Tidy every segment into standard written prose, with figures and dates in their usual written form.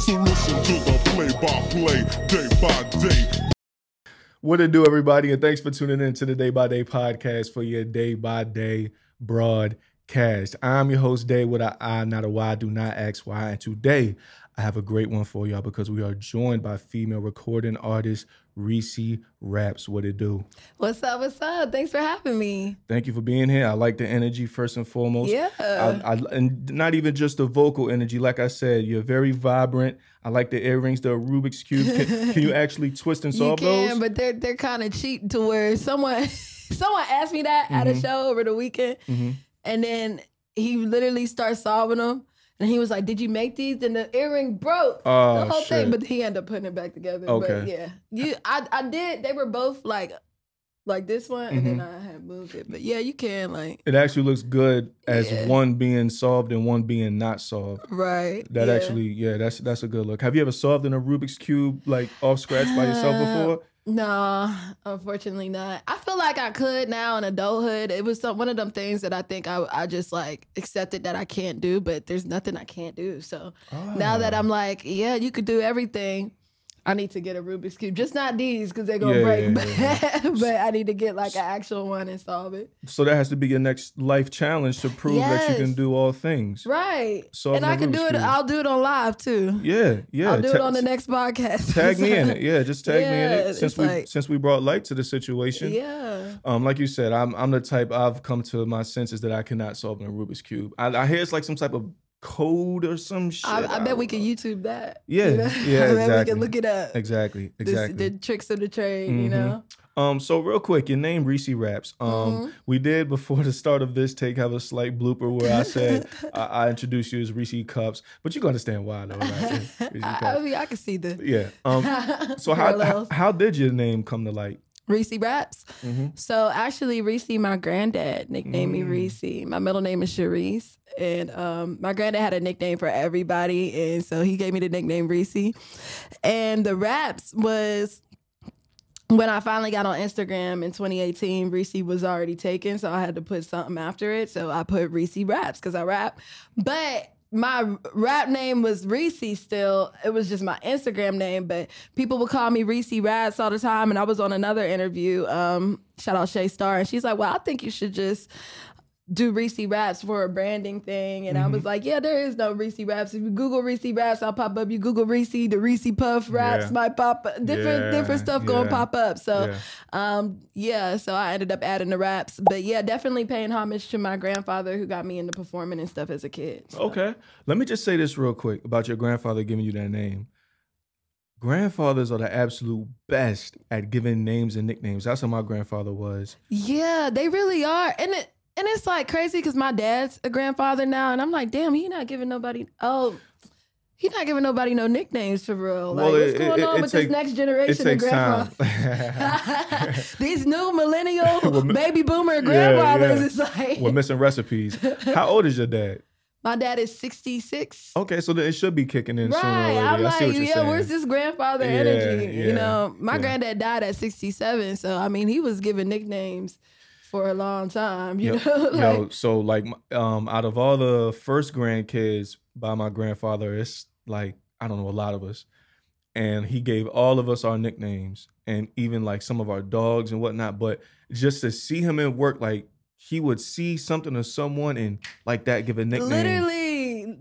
So listen to the play-by-play, day by day. What it do, everybody, and thanks for tuning in to the Day by Day podcast for your Day by Day broadcast. I'm your host, Day, with an I, not a Y. Do not ask why. And today, I have a great one for y'all because we are joined by female recording artist Reecee Raps. What it do? What's up? What's up? Thanks for having me. Thank you for being here. I like the energy first and foremost. Yeah. And not even just the vocal energy. Like I said, you're very vibrant. I like the earrings, the Rubik's Cube. Can you actually twist and solve those? You can, but they're kind of cheap to where someone asked me that at a show over the weekend. Mm-hmm. And then he literally starts solving them. And he was like, "Did you make these?" And the earring broke, the whole thing. But he ended up putting it back together. Okay. But yeah, I did. They were both like this one, and then I had moved it. But yeah, you can like. It actually looks good as one being solved and one being not solved. Right. That actually, that's a good look. Have you ever solved in a Rubik's Cube like off scratch by yourself before? No, unfortunately not. I feel like I could now in adulthood. It was one of them things that I think I just like accepted that I can't do, but there's nothing I can't do. So now that I'm like, yeah, you could do everything. I need to get a Rubik's Cube. Just not these because they're going to break. But I need to get like an actual one and solve it. So that has to be your next life challenge to prove that you can do all things. Right. And I can do it. I'll do it on live too. Yeah. Yeah. I'll do it on the next podcast. Tag me in it. Yeah. Just tag me in it. Since we brought light to the situation. Yeah. Like you said, I'm the type, I've come to my senses that I cannot solve in a Rubik's Cube. I hear it's like some type of code or some shit. I bet we can YouTube that. Yeah, you know? Yeah, exactly. We can look it up. Exactly. The tricks of the trade, you know? So real quick, your name, Reecee Raps. We did, before the start of this take, have a slight blooper where I said I introduced you as Reecee Cups, but you're going to understand why, though, right? I can see that. Yeah. So how did your name come to light? Reecee Raps. So actually, Reecee, my granddad nicknamed me Reecee. My middle name is Sharice, and my granddad had a nickname for everybody, and so he gave me the nickname Reecee. And the Raps was when I finally got on Instagram in 2018. Reecee was already taken, so I had to put something after it. So I put Reecee Raps because I rap, but my rap name was Reecee still. It was just my Instagram name, but people would call me Reecee Raps all the time. And I was on another interview, shout out Shay Starr, and she's like, "Well, I think you should just do Reecee Raps for a branding thing." And I was like, "Yeah, there is no Reecee Raps. If you Google Reecee Raps, I'll pop up. You Google Reecee, the Reecee Puff Raps might pop up. Different stuff going to pop up." So, so I ended up adding the Raps. But yeah, definitely paying homage to my grandfather who got me into performing and stuff as a kid. So. Okay. Let me just say this real quick about your grandfather giving you that name. Grandfathers are the absolute best at giving names and nicknames. That's how my grandfather was. Yeah, they really are. And it's like crazy because my dad's a grandfather now, and I'm like, damn, he's not giving nobody no nicknames for real. Like, what's going on with this next generation of grandfathers? These new millennial baby boomer grandfathers, it's like... We're missing recipes. How old is your dad? My dad is 66. Okay, so it should be kicking in sooner or later. I'm like, where's this grandfather energy? You know, my granddad died at 67, so, I mean, he was giving nicknames for a long time, you know? So, like, out of all the first grandkids by my grandfather, it's like, I don't know, a lot of us. And he gave all of us our nicknames and even, like, some of our dogs and whatnot. But just to see him at work, like, he would see something or someone and, like, that give a nickname. Literally.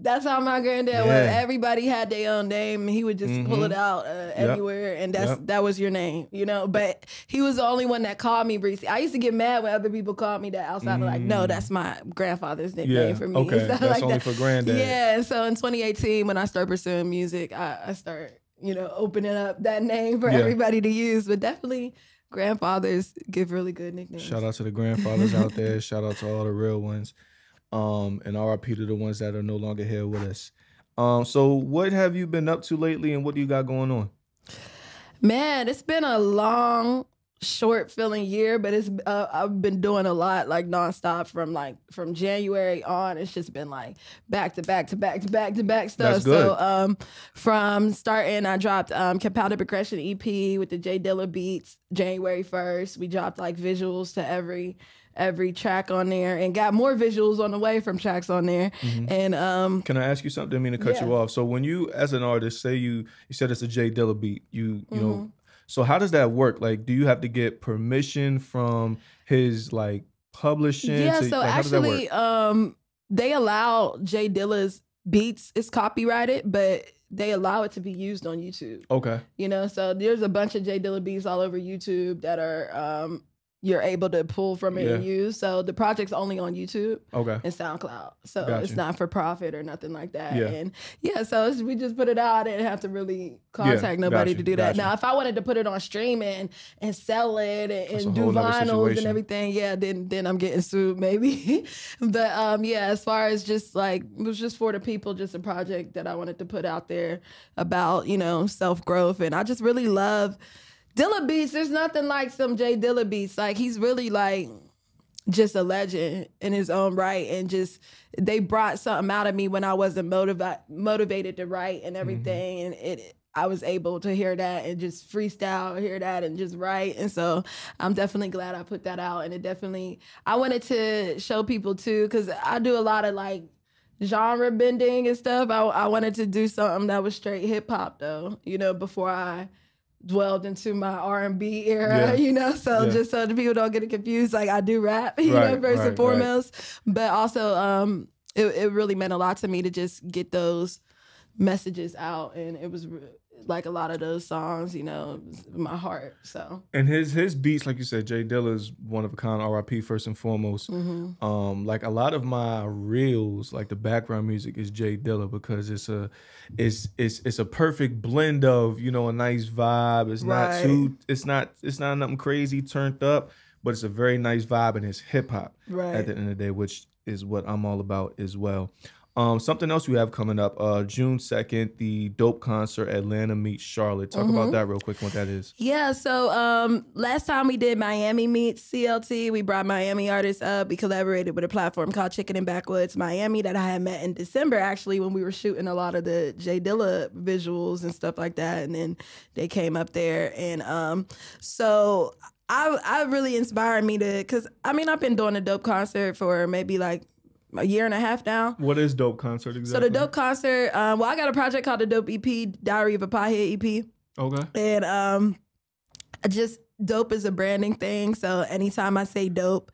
That's how my granddad was. Everybody had their own name, and he would just pull it out everywhere, and that was your name, you know? But he was the only one that called me Reecee. I used to get mad when other people called me that outside. Like, no, that's my grandfather's nickname for me. Okay, that's like only that for granddad. Yeah, and so in 2018, when I started pursuing music, I started, you know, opening up that name for everybody to use, but definitely... grandfathers give really good nicknames. Shout out to the grandfathers out there. Shout out to all the real ones. And RIP to the ones that are no longer here with us. So what have you been up to lately and what do you got going on? Man, it's been a long, short feeling year, but it's I've been doing a lot like nonstop from January on. It's just been like back to back to back to back to back stuff. That's good. So from starting, I dropped Capalli Progression EP with the Jay Dilla beats January 1st. We dropped like visuals to every every track on there and got more visuals on the way from tracks on there. Mm-hmm. And can I ask you something? I didn't mean to cut you off. So when you, as an artist, say you said it's a Jay Dilla beat, you mm-hmm. know, so how does that work? Like, do you have to get permission from his like publishing? Yeah, so like, actually, they allow Jay Dilla's beats. It's copyrighted, but they allow it to be used on YouTube. Okay. You know, so there's a bunch of Jay Dilla beats all over YouTube that are you're able to pull from it and use. So the project's only on YouTube and SoundCloud. So it's not for profit or nothing like that. Yeah. And yeah, so it's, we just put it out. I didn't have to really contact nobody to do that. Now, if I wanted to put it on streaming and sell it and do vinyls and everything, then I'm getting sued maybe. But yeah, as far as just like, it was just for the people, just a project that I wanted to put out there about, you know, self-growth. And I just really love Dilla beats. There's nothing like some Jay Dilla beats. Like, he's really like just a legend in his own right, and just they brought something out of me when I wasn't motivated to write and everything. Mm-hmm. And I was able to hear that and just freestyle, hear that and just write. And so I'm definitely glad I put that out. And it definitely, I wanted to show people too, because I do a lot of like genre bending and stuff. I wanted to do something that was straight hip hop though, you know, before I dwelled into my R&B era, you know, so just so the people don't get it confused, like I do rap, you know, first and foremost, but also it really meant a lot to me to just get those messages out, and it was like a lot of those songs, you know, my heart. So, and his beats, like you said, Jay Dilla's one of a kind, RIP first and foremost. Mm-hmm. Like a lot of my reels, like the background music is Jay Dilla, because it's a perfect blend of, you know, a nice vibe. It's not too, it's not nothing crazy turned up, but it's a very nice vibe, and it's hip hop at the end of the day, which is what I'm all about as well. Something else we have coming up, June 2nd, the Dope Concert, Atlanta meets Charlotte. Talk about that real quick, what that is. Yeah, so last time we did Miami meets CLT, we brought Miami artists up. We collaborated with a platform called Chicken and Backwoods Miami that I had met in December, actually, when we were shooting a lot of the Jay Dilla visuals and stuff like that. And then they came up there. And so I really inspired me to, because, I mean, I've been doing a Dope Concert for maybe like a year and a half now. What is Dope Concert exactly? So the Dope Concert, well, I got a project called the Dope EP, Diary of a Pahea EP. Okay. And just dope is a branding thing. So anytime I say dope,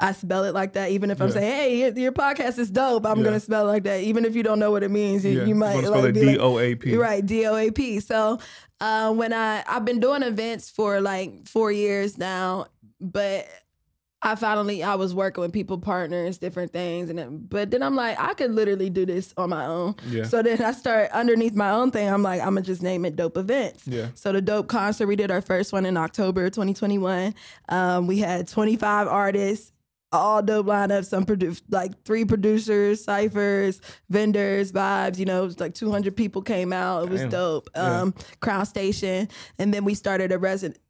I spell it like that. Even if I'm saying, hey, your podcast is dope, I'm going to spell it like that. Even if you don't know what it means, you might like spell it D-O-A-P. Right, D-O-A-P. So when I've been doing events for like 4 years now, but I was working with people, partners, different things. But then I'm like, I could literally do this on my own. Yeah. So then I start underneath my own thing. I'm like, I'm going to just name it Dope Events. Yeah. So the Dope Concert, we did our first one in October 2021. We had 25 artists, all dope lineups, some like 3 producers, cyphers, vendors, vibes, you know, it was like 200 people came out. It was dope. Crown Station. And then we started a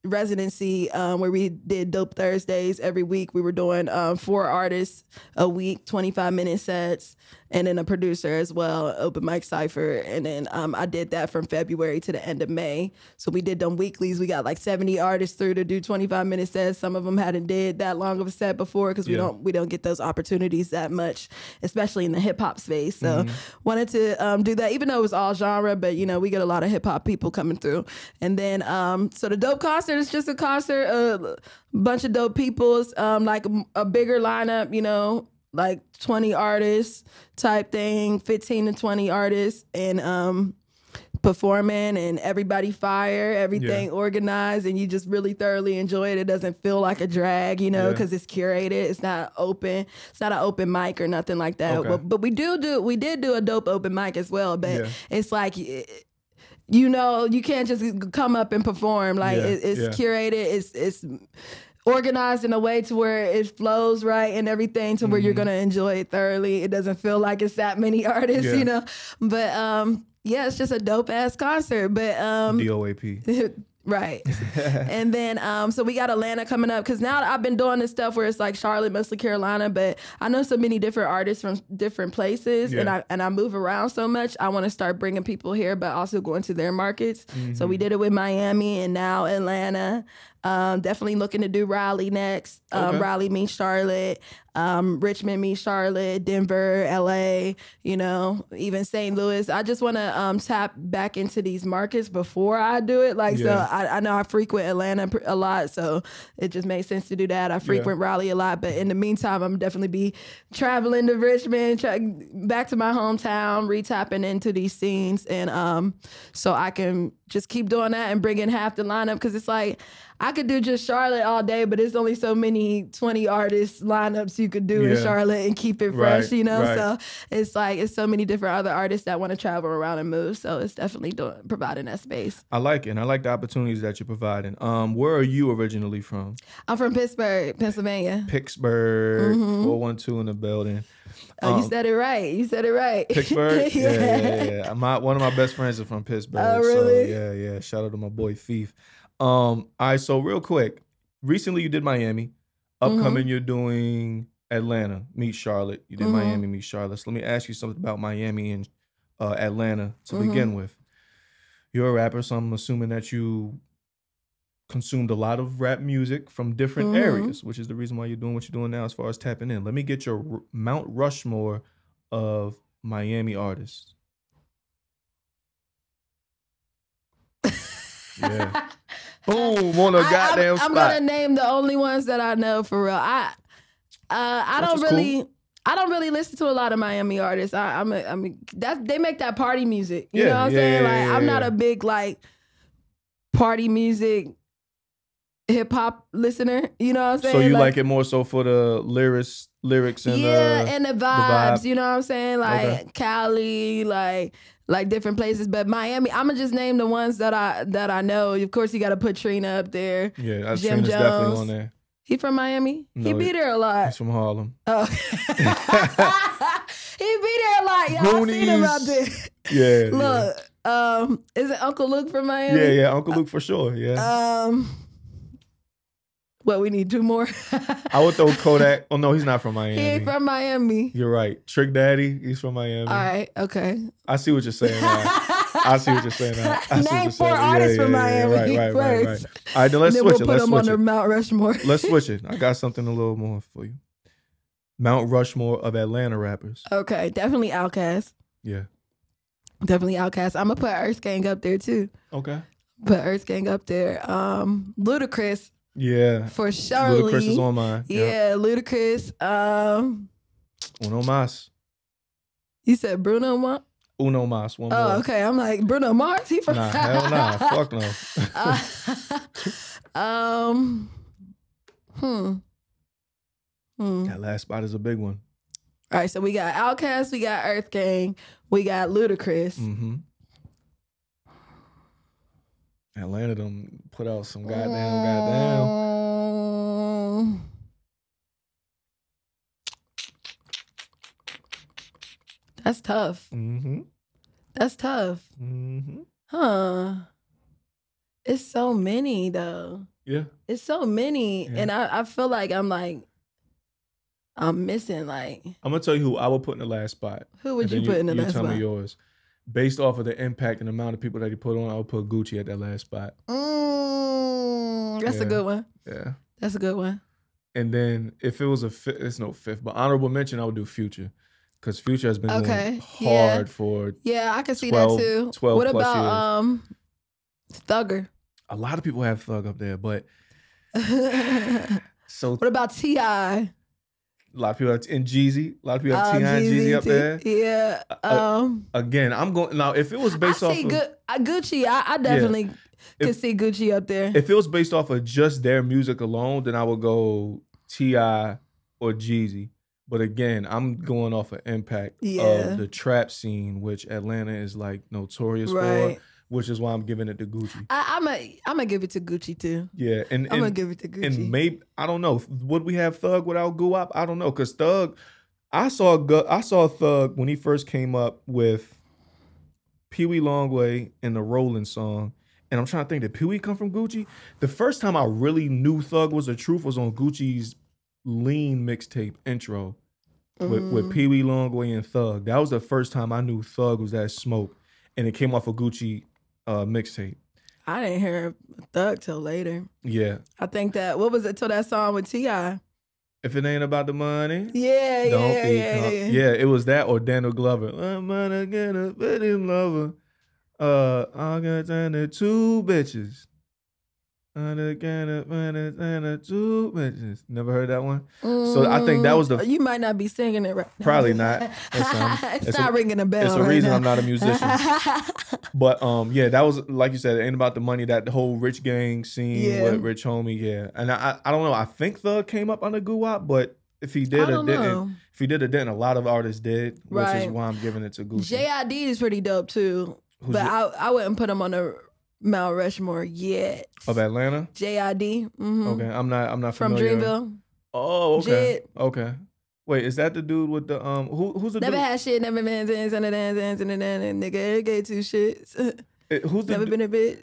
residency where we did Dope Thursdays every week. We were doing 4 artists a week, 25-minute sets, and then a producer as well, open mic cypher. And then I did that from February to the end of May. So we did them weeklies. We got like 70 artists through to do 25-minute sets. Some of them hadn't did that long of a set before, because we don't get those opportunities that much, especially in the hip hop space. So wanted to do that, even though it was all genre, but you know, we get a lot of hip hop people coming through. And then so the Dope Concert is just a concert, a bunch of dope peoples, like a bigger lineup, you know, like 20 artists type thing, 15 to 20 artists, and performing, and everybody fire, everything organized, and you just really thoroughly enjoy it. It doesn't feel like a drag, you know, because it's curated. It's not open. It's not an open mic or nothing like that. Okay. But we did do a dope open mic as well, but it's like, you know, you can't just come up and perform. Like it's curated. It's organized in a way to where it flows right and everything, to where you're going to enjoy it thoroughly. It doesn't feel like it's that many artists, you know, but yeah, it's just a dope ass concert. But DOAP. Right. And then, so we got Atlanta coming up, because now I've been doing this stuff where it's like Charlotte, mostly Carolina, but I know so many different artists from different places, yeah. and I move around so much. I want to start bringing people here, but also going to their markets. Mm-hmm. So we did it with Miami and now Atlanta. Definitely looking to do Raleigh next. Okay. Raleigh means Charlotte. Richmond means Charlotte. Denver, LA, you know, even St. Louis. I just want to tap back into these markets before I do it. Like, yeah. So I know I frequent Atlanta a lot, so it just made sense to do that. I frequent Raleigh a lot, but in the meantime, I'm definitely be traveling to Richmond, back to my hometown, retapping into these scenes, and so I can just keep doing that and bringing half the lineup, because it's like, I could do just Charlotte all day, but there's only so many 20 artist lineups you could do in Charlotte and keep it fresh, you know? Right. So it's like, it's so many different other artists that want to travel around and move. So it's definitely providing that space. I like it. And I like the opportunities that you're providing. Where are you originally from? I'm from Pittsburgh, Pennsylvania. Pittsburgh, 412 in the building. Oh, you said it right. You said it right. Pittsburgh? Yeah. One of my best friends is from Pittsburgh. Oh, really? So, yeah. Shout out to my boy, Thief. All right, so real quick, recently you did Miami. Upcoming, you're doing Atlanta, meet Charlotte. You did Miami, meet Charlotte. So let me ask you something about Miami and Atlanta to begin with. You're a rapper, so I'm assuming that you consumed a lot of rap music from different areas, which is the reason why you're doing what you're doing now as far as tapping in. Let me get your Mount Rushmore of Miami artists. Yeah. Boom, on a goddamn spot. I'm gonna name the only ones that I know for real. I don't really listen to a lot of Miami artists. They make that party music. You know what I'm saying? I'm not a big party music hip hop listener. You know what I'm saying? So you like it more so for the lyrics and the vibes. You know what I'm saying? Cali, different places, but Miami, I'm gonna just name the ones that I know. Of course, you gotta put Trina up there. Yeah, Jim Trina's Jones. Definitely on there. He from Miami? No, he be there a lot. He's from Harlem. Oh, he be there a lot. Y'all seen him out there. Yeah. Look, is it Uncle Luke from Miami? Yeah, Uncle Luke for sure. Yeah. What, we need two more? I would throw Kodak. Oh, no, he's not from Miami. He ain't from Miami. You're right. Trick Daddy, he's from Miami. All right, okay. I see what you're saying now. I see what you're saying now. Name four artists from Miami. Right. All right, then let's switch it. We'll put them on the Mount Rushmore. Let's switch it. I got something a little more for you. Mount Rushmore of Atlanta rappers. Okay, definitely Outkast. Yeah. Definitely Outkast. I'm going to put Earth Gang up there, too. Okay. Put Earth Gang up there. Ludacris. Yeah. For sure. Ludacris is on mine. Yeah, Ludacris. Uno Mas. You said Bruno Mars? Uno Mas. One more. Oh, okay. I'm like, Bruno Mars? He from... Nah, hell nah. Fuck no. That last spot is a big one. All right, so we got Outkast, we got Earth Gang, we got Ludacris. Atlanta done put out some goddamn. That's tough. That's tough. It's so many though. Yeah. It's so many, and I feel like I'm missing. I'm gonna tell you who I would put in the last spot. Who would you put in the last spot? You tell me yours. Based off of the impact and the amount of people that he put on, I would put Gucci at that last spot. That's a good one. Yeah. That's a good one. And then if it was a fifth, it's no fifth, but honorable mention, I would do Future. Because Future has been going hard for 12 plus years. What about Thugger? A lot of people have Thug up there, but... So what about T.I.? A lot of people in Jeezy. A lot of people have T.I. and Jeezy up there. Yeah. Again, I'm going... Now, if it was based off of... Gucci, I definitely could see Gucci up there. If it was based off of just their music alone, then I would go T.I. or Jeezy. But again, I'm going off of impact of the trap scene, which Atlanta is notorious for. Which is why I'm giving it to Gucci. I'm gonna give it to Gucci too. Yeah, and I'm gonna give it to Gucci. And maybe I don't know. Would we have Thug without Guap? I don't know, cause Thug, I saw Thug when he first came up with Pee Wee Longway and the Rolling song, and I'm trying to think, did Pee Wee come from Gucci? The first time I really knew Thug was the truth was on Gucci's Lean mixtape intro with Pee Wee Longway and Thug. That was the first time I knew Thug was that smoke, and it came off a Gucci mixtape. I didn't hear Thug till later. Yeah. I think that, what was it till that song with T.I.? If it ain't about the money. Yeah, yeah, yeah, yeah. Yeah, it was that or Daniel Glover. I'm gonna put him lover. I'm gonna turn the two bitches. Never heard that one? So I think that was the... You might not be singing it right now. Probably not. It's not ringing a bell. It's a reason I'm not a musician. But yeah, that was, like you said, it ain't about the money, that whole Rich Gang scene with Rich Homie, yeah. And I don't know, I think Thug came up under Guwap, but if he did or didn't, if he did or didn't, a lot of artists did, which is why I'm giving it to Gucci. J.I.D. is pretty dope too, but I wouldn't put him on a... Mount Rushmore yet. Of Atlanta? J.I.D. Okay, I'm not familiar. From Dreamville. Oh, okay. Jid. Okay. Wait, is that the dude with the who's the never dude? Had shit, never been and nigga gave two shits. Who's the never been a bitch?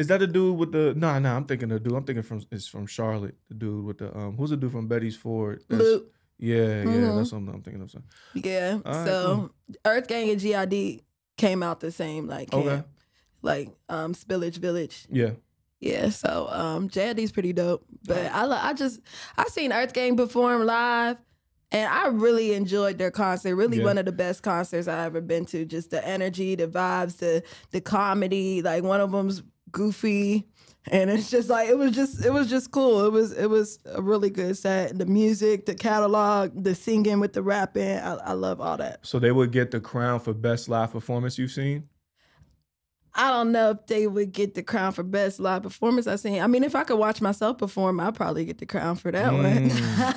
Is that the dude with the nah, I'm thinking the dude. I'm thinking from Charlotte, the dude with the who's the dude from Betty's Ford? Luke. Yeah, yeah, that's something I'm thinking of. Something. Yeah. Right, so Earth Gang and G.I.D. came out the same camp. Like Spillage Village. Yeah. Yeah, so J.I.D.'s pretty dope. But I seen Earth Gang perform live, and I really enjoyed their concert. Really one of the best concerts I've ever been to. Just the energy, the vibes, the comedy. Like one of them's goofy, and it's just like it was just cool. It was a really good set. The music, the catalog, the singing with the rapping. I love all that. So they would get the crown for best live performance you've seen? I don't know if they would get the crown for best live performance I've seen. I mean, if I could watch myself perform, I'd probably get the crown for that one.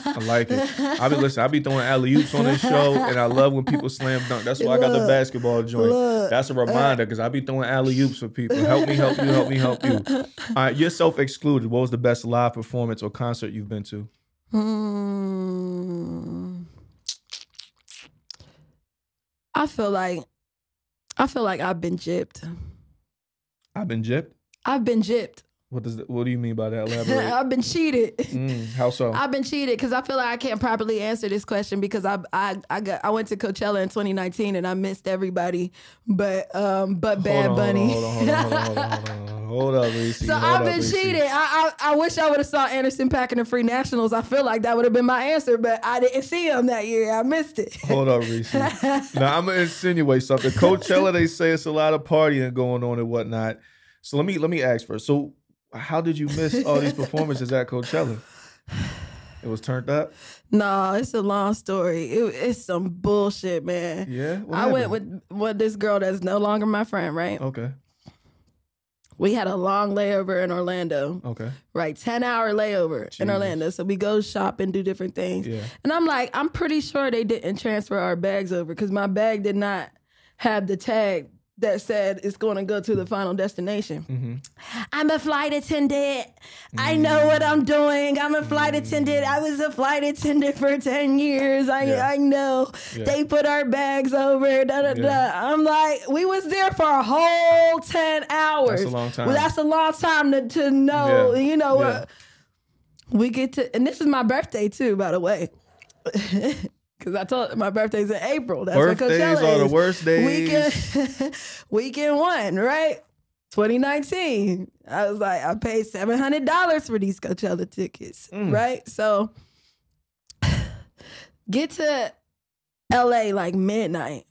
I like it. I be throwing alley-oops on this show, and I love when people slam dunk. That's why I got the basketball joint. That's a reminder, because I be throwing alley-oops for people. Help me, help you, help me, help you. All right, yourself excluded, what was the best live performance or concert you've been to? I feel like I've been gypped. I've been gypped? I've been gypped. What do you mean by that? Elaborate. I've been cheated. How so? I've been cheated because I feel like I can't properly answer this question because I went to Coachella in 2019 and I missed everybody but Bad Bunny. Hold up, Reecee. So I've been cheated. I wish I would have saw Anderson Paak and the Free Nationals. I feel like that would have been my answer, but I didn't see him that year. I missed it. Hold up, Reecee. Now I'm gonna insinuate something. Coachella, they say it's a lot of partying going on and whatnot. So let me ask first. So how did you miss all these performances at Coachella? It was turned up? No, it's a long story. It's some bullshit, man. Yeah? I went with this girl that's no longer my friend, right? Okay. We had a long layover in Orlando. Okay. Right, 10-hour layover in Orlando. So we go shop and do different things. Yeah. And I'm like, I'm pretty sure they didn't transfer our bags over because my bag did not have the tag that said it's going to go to the final destination. I'm a flight attendant. I know what I'm doing. I'm a flight attendant. I was a flight attendant for 10 years. I know. They put our bags over. Da, da, da. I'm like, we was there for a whole 10 hours. That's a long time. Well, that's a long time to know, you know. We get to, and this is my birthday too, by the way. Because I told my birthday's in April. That's what Coachella is. Birthdays are the worst days. Weekend one, right? 2019. I was like, I paid $700 for these Coachella tickets, right? So get to LA like midnight.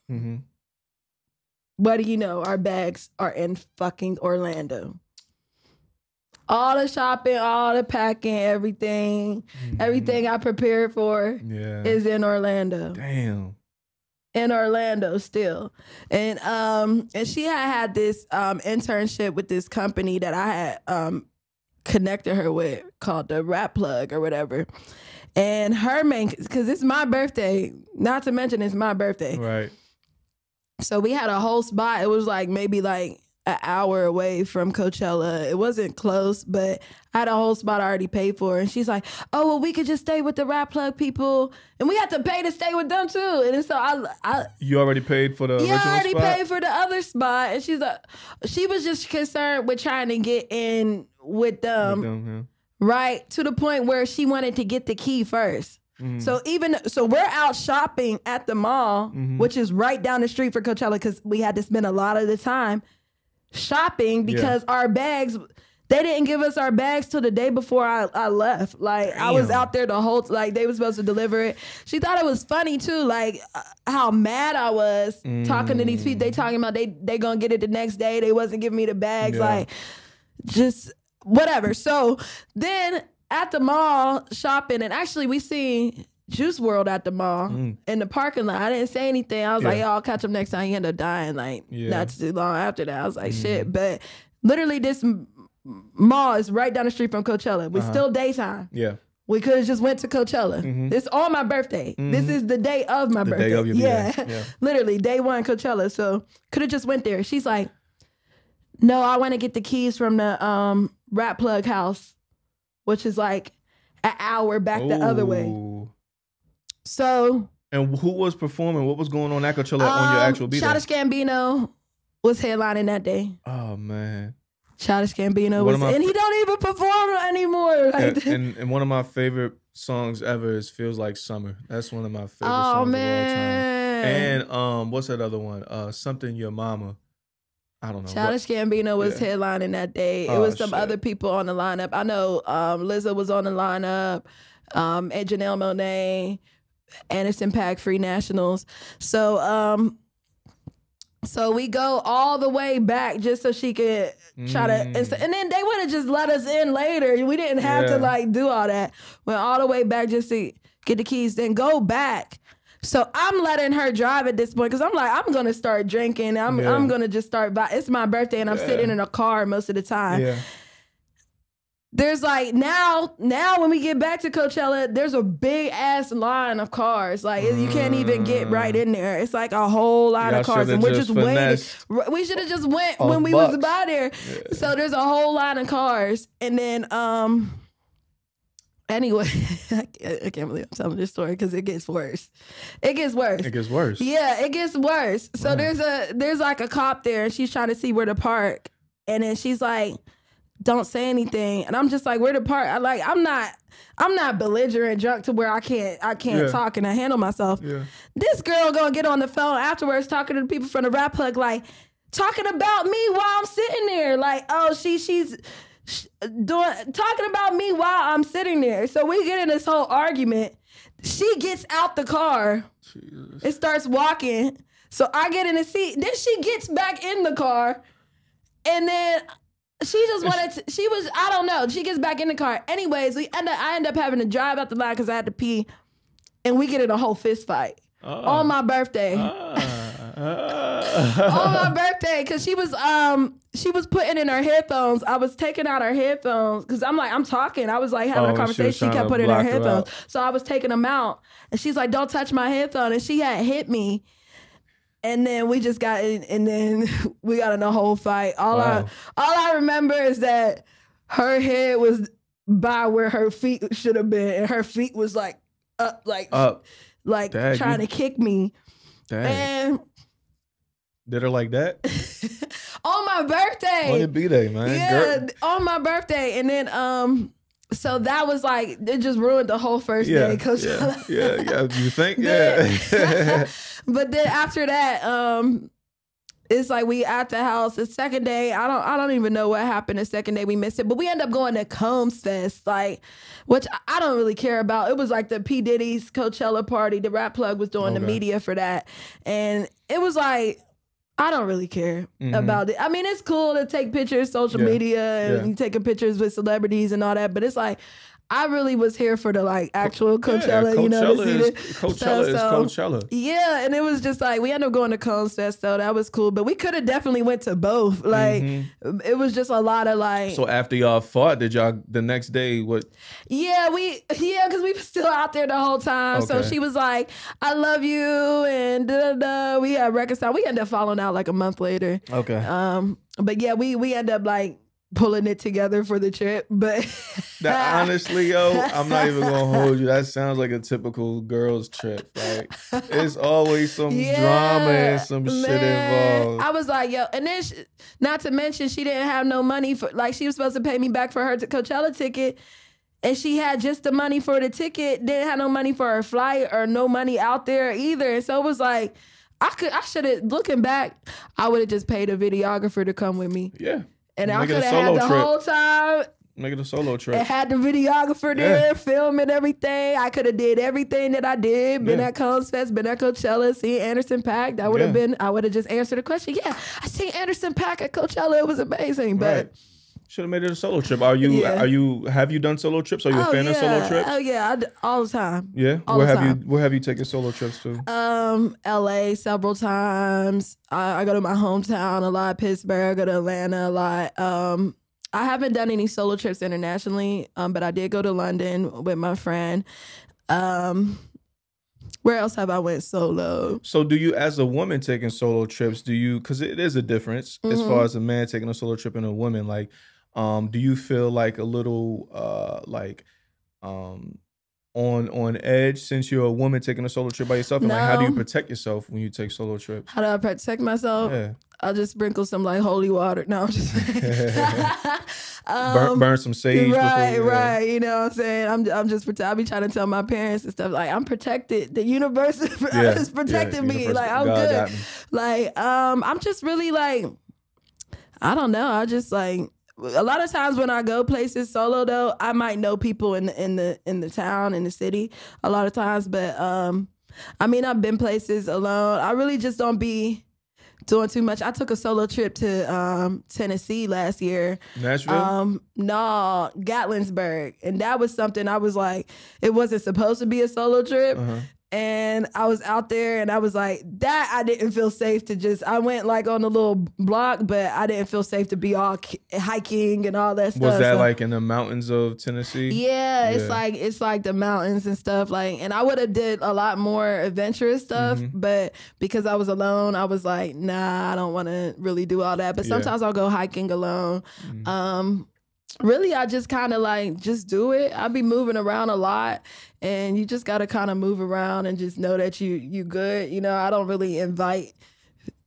What do you know? Our bags are in fucking Orlando. All the shopping, all the packing, everything I prepared for is in Orlando. Damn. In Orlando still. And she had this internship with this company that I had connected her with called the Rap Plug or whatever. And her main, because it's my birthday, not to mention it's my birthday. Right. So we had a whole spot. It was like maybe like an hour away from Coachella. It wasn't close, but I had a whole spot I already paid for. And she's like, oh, well, we could just stay with the Rap Plug people. And we had to pay to stay with them, too. And so I You already paid for the original spot? Yeah, I already paid for the other spot. And she's like, she was just concerned with trying to get in with them. Right, to the point where she wanted to get the key first. So so we're out shopping at the mall, which is right down the street for Coachella, because we had to spend a lot of the time shopping because our bags, they didn't give us our bags till the day before I left. Like, I was out there the whole, like, they were supposed to deliver it. She thought it was funny too, like how mad I was talking to these people. They talking about they gonna get it the next day. They wasn't giving me the bags, like, just whatever. So then at the mall shopping, and actually we seen Juice WRLD at the mall in the parking lot. I didn't say anything. I was like, "Yo, I'll catch him next time." He ended up dying like not too long after that. I was like, "Shit!" But literally, this mall is right down the street from Coachella. We still daytime. Yeah, we could have just went to Coachella. It's on my birthday. This is the day of my birthday. Day of your birthday. Yeah, literally day one Coachella. So could have just went there. She's like, "No, I want to get the keys from the Rap Plug house," which is like an hour back the other way. So. And who was performing? What was going on at Coachella on your actual beat? Childish Gambino was headlining that day. Oh, man. Childish Gambino was, and he don't even perform anymore. Like, and one of my favorite songs ever is Feels Like Summer. That's one of my favorite songs of all time. And what's that other one? Something Your Mama. I don't know. Childish Gambino was headlining that day. It was some other people on the lineup. I know Lizzo was on the lineup, and Janelle Monáe, Anderson .Paak, Free Nationals. So so we go all the way back just so she could try to, and then they would have just let us in later. We didn't have to like do all that. Went all the way back just to get the keys, then go back. So I'm letting her drive at this point because I'm like, I'm going to start drinking. I'm going to just start. It's my birthday and I'm sitting in a car most of the time. There's like, now when we get back to Coachella, there's a big ass line of cars. Like, you can't even get right in there. It's like a whole line of cars. And we're just waiting. We should have just went when we was by there. So there's a whole line of cars. And then, anyway, I can't believe I'm telling this story because it gets worse. Yeah, it gets worse. So there's like a cop there and she's trying to see where to park. And then she's like, don't say anything. And I'm just like, where to park? I'm not belligerent drunk to where I can't talk and I handle myself. This girl gonna get on the phone afterwards talking to the people from the Rap Plug, like talking about me while I'm sitting there. Like, oh, she's talking about me while I'm sitting there. So we get in this whole argument. She gets out the car. Jesus. It starts walking. So I get in the seat. Then she gets back in the car. And then she just wanted to, she was, I don't know. She gets back in the car. Anyways, I end up having to drive out the line because I had to pee. And we get in a whole fist fight on my birthday. On my birthday, because she was putting in her headphones. I was taking out her headphones because I'm like, I'm talking. I was like having a conversation. She kept putting in her headphones. So I was taking them out. And she's like, don't touch my headphone. And she had hit me. And then we just got in, and then we got in a whole fight. All I remember is that her head was by where her feet should have been. And her feet was like up, like Dad, trying to kick me. Dang. And did her like that? On my birthday. On your B-Day, man. Yeah, on my birthday. And then, so that was like, it just ruined the whole first day. Coachella. You think? Yeah. But then after that, it's like we at the house. The second day, I don't even know what happened. The second day we missed it, but we end up going to Combs Fest, like, which I don't really care about. It was like the P. Diddy's Coachella party. The Rap Plug was doing the media for that, and it was like, I don't really care about it. I mean, it's cool to take pictures, social media, and taking pictures with celebrities and all that, but it's like, I really was here for the like actual Coachella, you know, to see this. Coachella is Coachella. Yeah, and it was just like, we ended up going to Concert, so that was cool. But we could have definitely went to both. Like, it was just a lot of like. So after y'all fought, did y'all the next day, what? Yeah, because we were still out there the whole time. Okay. So she was like, I love you, and da-da-da. We had reconciled. We ended up falling out like a month later. Okay. But yeah, we ended up like pulling it together for the trip, but now, honestly, yo, I'm not even gonna hold you. That sounds like a typical girls' trip. Like, it's always some drama and some shit involved. I was like, yo, and then not to mention she didn't have no money for, like, she was supposed to pay me back for her Coachella ticket, and she had just the money for the ticket, didn't have no money for her flight or no money out there either. And so it was like, I should have, looking back, I would have just paid a videographer to come with me. Yeah. And I could have had the whole time. Make it a solo trip. It had the videographer there filming everything. I could have did everything that I did. Been at Cones Fest, been at Coachella, seen Anderson .Paak. That would have been, I would have just answered the question. Yeah, I seen Anderson .Paak at Coachella. It was amazing. But should have made it a solo trip. Have you done solo trips? Are you a fan of solo trips? Oh yeah, all the time. Yeah, where have you taken solo trips to? LA several times. I go to my hometown a lot. Pittsburgh. I go to Atlanta a lot. I haven't done any solo trips internationally, but I did go to London with my friend. Where else have I went solo? So do you, as a woman taking solo trips, do you, because it is a difference as far as a man taking a solo trip and a woman, like, do you feel like a little on edge since you're a woman taking a solo trip by yourself? And like, how do you protect yourself when you take solo trips? How do I protect myself? Yeah. I'll just sprinkle some like holy water. No, I'm just burn some sage. Right, right. You know what I'm saying? I'm just protected. I'll be trying to tell my parents and stuff like, I'm protected. The universe is protecting me. Like, I'm God good. Like, I'm just really like, I don't know. I just like, a lot of times when I go places solo though, I might know people in the town, in the city a lot of times. But I mean, I've been places alone. I really just don't be doing too much. I took a solo trip to Tennessee last year. Nashville? No, Gatlinburg. And that was something I was like, it wasn't supposed to be a solo trip. And I was out there and I was like, that I didn't feel safe to just, I went like on a little block, but I didn't feel safe to be all hiking and all that stuff. Was that so, like in the mountains of Tennessee? Yeah, yeah. It's like the mountains and stuff. Like, and I would have did a lot more adventurous stuff, but because I was alone, I was like, nah, I don't want to really do all that. But sometimes I'll go hiking alone. Really, I just kind of like just do it. I be moving around a lot, and you just gotta kind of move around and just know that you good. You know, I don't really invite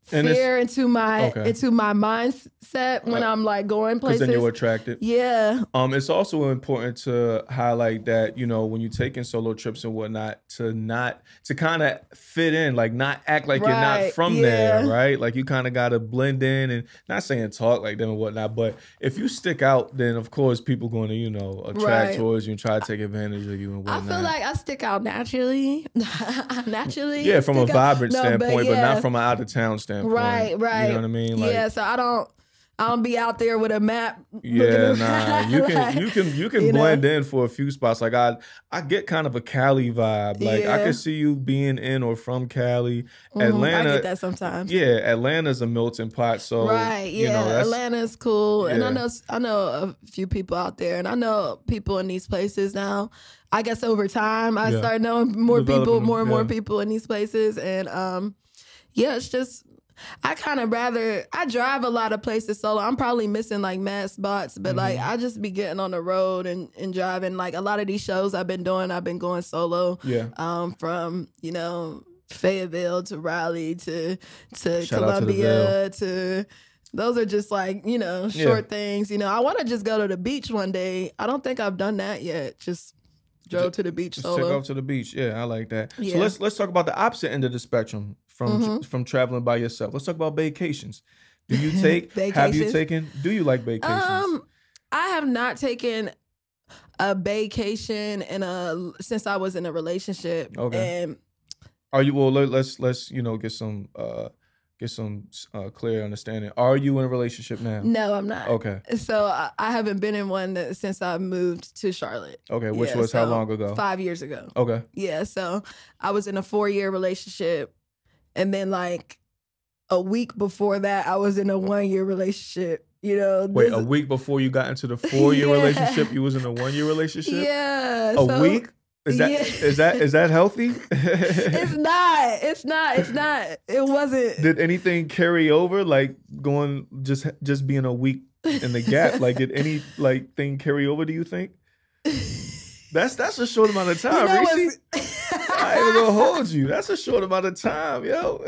fear into my mindset when I'm like going places. 'Cause then you're attracted. Yeah. It's also important to highlight that, you know, when you're taking solo trips and whatnot, to kind of fit in, like not act like you're not from there, right? Like you kind of gotta blend in, and not saying talk like them and whatnot, but if you stick out, then of course people going to, you know, attract towards you and try to take advantage of you and whatnot. I feel like I stick out naturally, Yeah, from a vibrant standpoint, but not from an out of town standpoint. Right, right. You know what I mean? Like, yeah, so I don't be out there with a map. Yeah, nah. You can like, you can blend in for a few spots. Like I get kind of a Cali vibe. Like I can see you being in or from Cali. Atlanta, I get that sometimes. Yeah, Atlanta's a melting pot. So you know, Atlanta's cool. Yeah. And I know a few people out there, and I know people in these places now. I guess over time I start knowing more people, more and more people in these places, and yeah, it's just. I kind of rather, I drive a lot of places solo. I'm probably missing like mad spots, but like I just be getting on the road and driving. Like a lot of these shows I've been doing, I've been going solo. Yeah. From, you know, Fayetteville to Raleigh to Columbia to those are just like, you know, short things. You know, I want to just go to the beach one day. I don't think I've done that yet. Just drove to the beach solo. Just take off to the beach. Yeah, I like that. Yeah. So let's talk about the opposite end of the spectrum. From traveling by yourself. Let's talk about vacations. Do you take, have you taken, do you like vacations? I have not taken a vacation in a, since I was in a relationship. Okay. And are you, well, let's, you know, get some get some clear understanding. Are you in a relationship now? No, I'm not. Okay. So I haven't been in one since I moved to Charlotte. Okay, which was how long ago? 5 years ago. Okay. Yeah, so I was in a 4-year relationship. And then like a week before that, I was in a 1-year relationship. You know, wait, a week before you got into the 4-year relationship, you was in a 1-year relationship? Yeah. A week? Is that healthy? It's not. It wasn't. Did anything carry over? Like going just being a week in the gap. Like did any like thing carry over? Do you think? That's a short amount of time, Reecee. I ain't gonna hold you. That's a short amount of time, yo.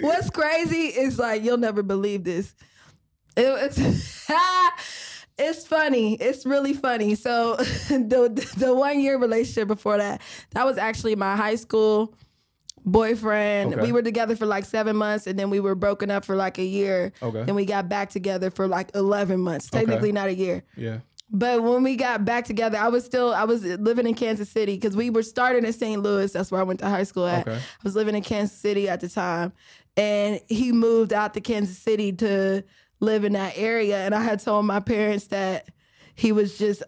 What's crazy is like you'll never believe this. It's funny. It's really funny. So the 1-year relationship before that, that was actually my high school boyfriend. Okay. We were together for like 7 months, and then we were broken up for like a year. Okay. Then we got back together for like 11 months. Technically not a year. Yeah. But when we got back together, I was living in Kansas City because we were starting in St. Louis. That's where I went to high school at. Okay. I was living in Kansas City at the time, and he moved out to Kansas City to live in that area, and I had told my parents that he was just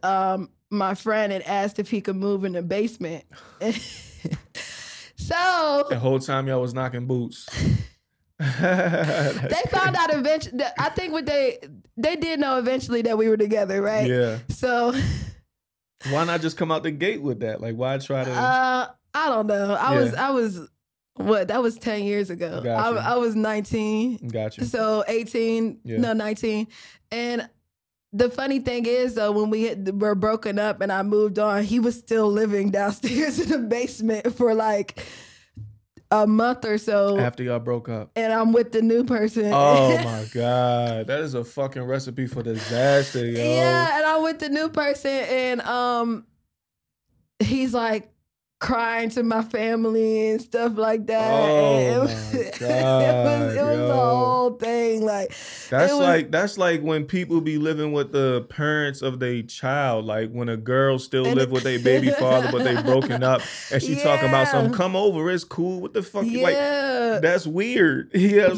my friend and asked if he could move in the basement. So the whole time y'all was knocking boots. They found out eventually. I think what they did know eventually that we were together, right? Yeah. So why not just come out the gate with that? Like, why try to? I don't know. I was. What? That was 10 years ago. Gotcha. I was 19. Gotcha. So 18, yeah. No, 19. And the funny thing is, though, when we were broken up and I moved on, he was still living downstairs in the basement for like a month or so. After y'all broke up. And I'm with the new person. Oh, my God. That is a fucking recipe for disaster, yo. Yeah, and I'm with the new person, and he's like, crying to my family and stuff like that. Oh, it was the whole thing. Like that's like when people be living with the parents of their child. Like when a girl still live with their baby father, but they broken up, and she talking about something. Come over, it's cool. What the fuck? Yeah. Like that's weird. Yeah,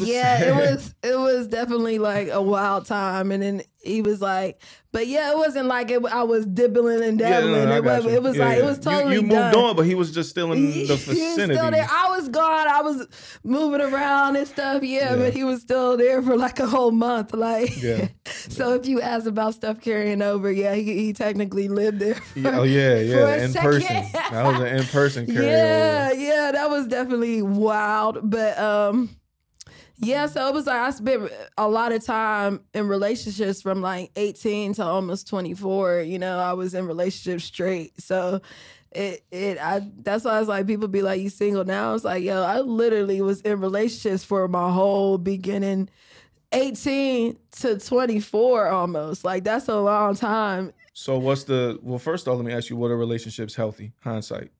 it was definitely like a wild time, and then he was like. But yeah, it wasn't like I was dibbling and dabbling. Yeah, no, it was like it was totally you moved done. On, but he was just still in the vicinity. He was still there. I was gone. I was moving around and stuff. Yeah, but he was still there for like a whole month. Like, so if you ask about stuff carrying over, he technically lived there. For a second. That was an in-person carryover. Yeah, that was definitely wild. But yeah, so it was like I spent a lot of time in relationships from like 18 to almost 24. You know, I was in relationships straight. So that's why I was like, people be like, you single now? I was like, yo, I literally was in relationships for my whole beginning, 18 to 24 almost. Like, that's a long time. So well, first of all, let me ask you, what are relationships healthy? Hindsight?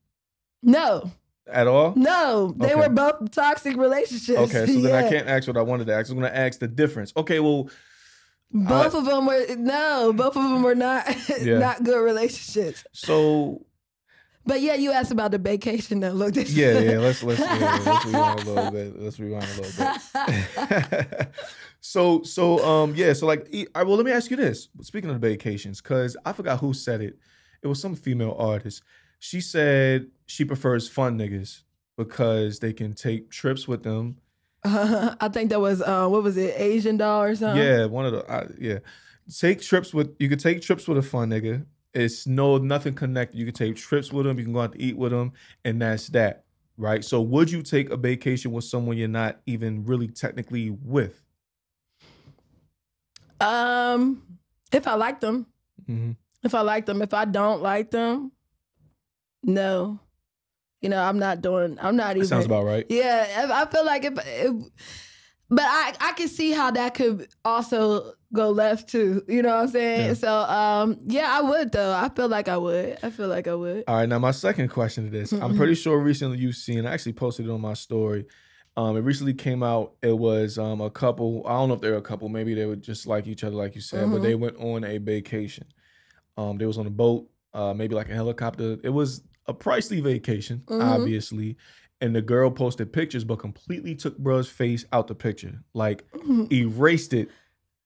No. At all? No, they were both toxic relationships. Okay, so then I can't ask what I wanted to ask. I'm going to ask the difference. Okay, well, both of them were not good relationships. So, but yeah, you asked about the vacation though. Look, let's rewind a little bit. So like, well, let me ask you this. Speaking of the vacations, because I forgot who said it. It was some female artist. She said she prefers fun niggas because they can take trips with them. I think that was, what was it, Asian Doll or something? Yeah, one of the, you could take trips with a fun nigga. It's nothing connected. You can take trips with them. You can go out to eat with them. And that's that, right? So would you take a vacation with someone you're not even really technically with? If I like them. Mm-hmm. If I like them. If I don't like them. No, you know, I'm not even. That sounds about right. Yeah, I feel like but I can see how that could also go left too. You know what I'm saying? Yeah. So, yeah, I would though. I feel like I would. All right, now my second question to this. I'm pretty sure recently you've seen, I actually posted it on my story. It recently came out. It was a couple. I don't know if they were a couple. Maybe they were just like each other, like you said, but they went on a vacation. They was on a boat, maybe like a helicopter. It was a pricey vacation, obviously, and the girl posted pictures, but completely took bruh's face out the picture, like erased it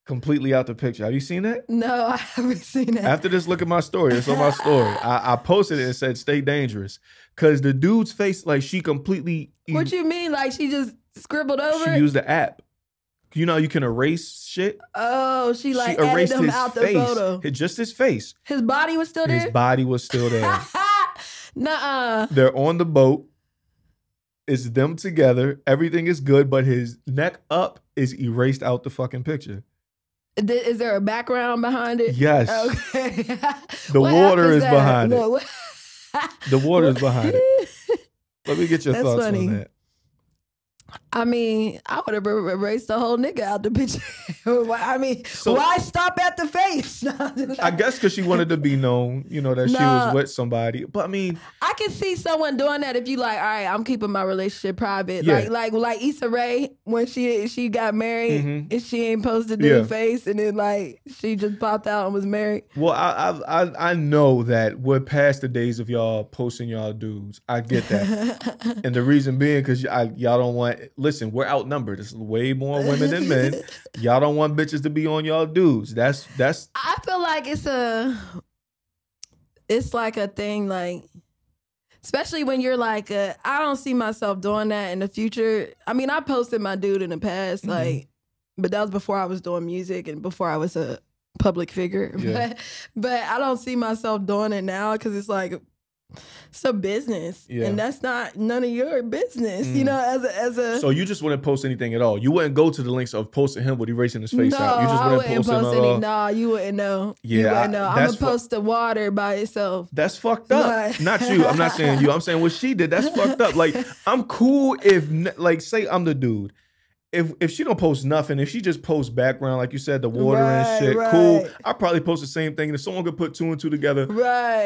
completely out the picture. Have you seen that? No, I haven't seen it. After this, look at my story. It's on my story. I posted it and said, "Stay dangerous," because the dude's face, like she completely. What you mean? Like she just scribbled over? She used the app. You know, you can erase shit. Oh, she like erased him out the photo. Just his face. His body was still there? His body was still there. Nuh-uh. They're on the boat. It's them together. Everything is good, but his neck up is erased out the fucking picture. Is there a background behind it? Yes. Okay. The water is behind it. The water is behind it. Let me get your thoughts on that. I mean, I would have erased the whole nigga out the picture. I mean, so, why stop at the face? I guess because she wanted to be known, you know, that she was with somebody. But I mean, I can see someone doing that if you like, all right, I'm keeping my relationship private. Yeah. Like Issa Rae when she got married and she ain't posted her face, and then like she just popped out and was married. Well, I know that we're past the days of y'all posting y'all dudes. I get that, and the reason being because y'all don't want. Listen, we're outnumbered. There's way more women than men. Y'all don't want bitches to be on y'all dudes. That's. I feel like it's like a thing, like especially when you're like, I don't see myself doing that in the future. I mean, I posted my dude in the past, like, but that was before I was doing music and before I was a public figure. Yeah. But I don't see myself doing it now because it's like. It's a business, and that's not none of your business, you know. As a so you just wouldn't post anything at all. You wouldn't go to the links of posting him with erasing his face out. You just wouldn't post any. No, you wouldn't know. Yeah, you wouldn't know. I'm gonna post the water by itself. That's fucked up. But... Not you. I'm not saying you. I'm saying what she did. That's fucked up. Like I'm cool if like say I'm the dude. If she don't post nothing, if she just posts background, like you said, the water and shit, cool. I probably post the same thing. If someone could put two and two together,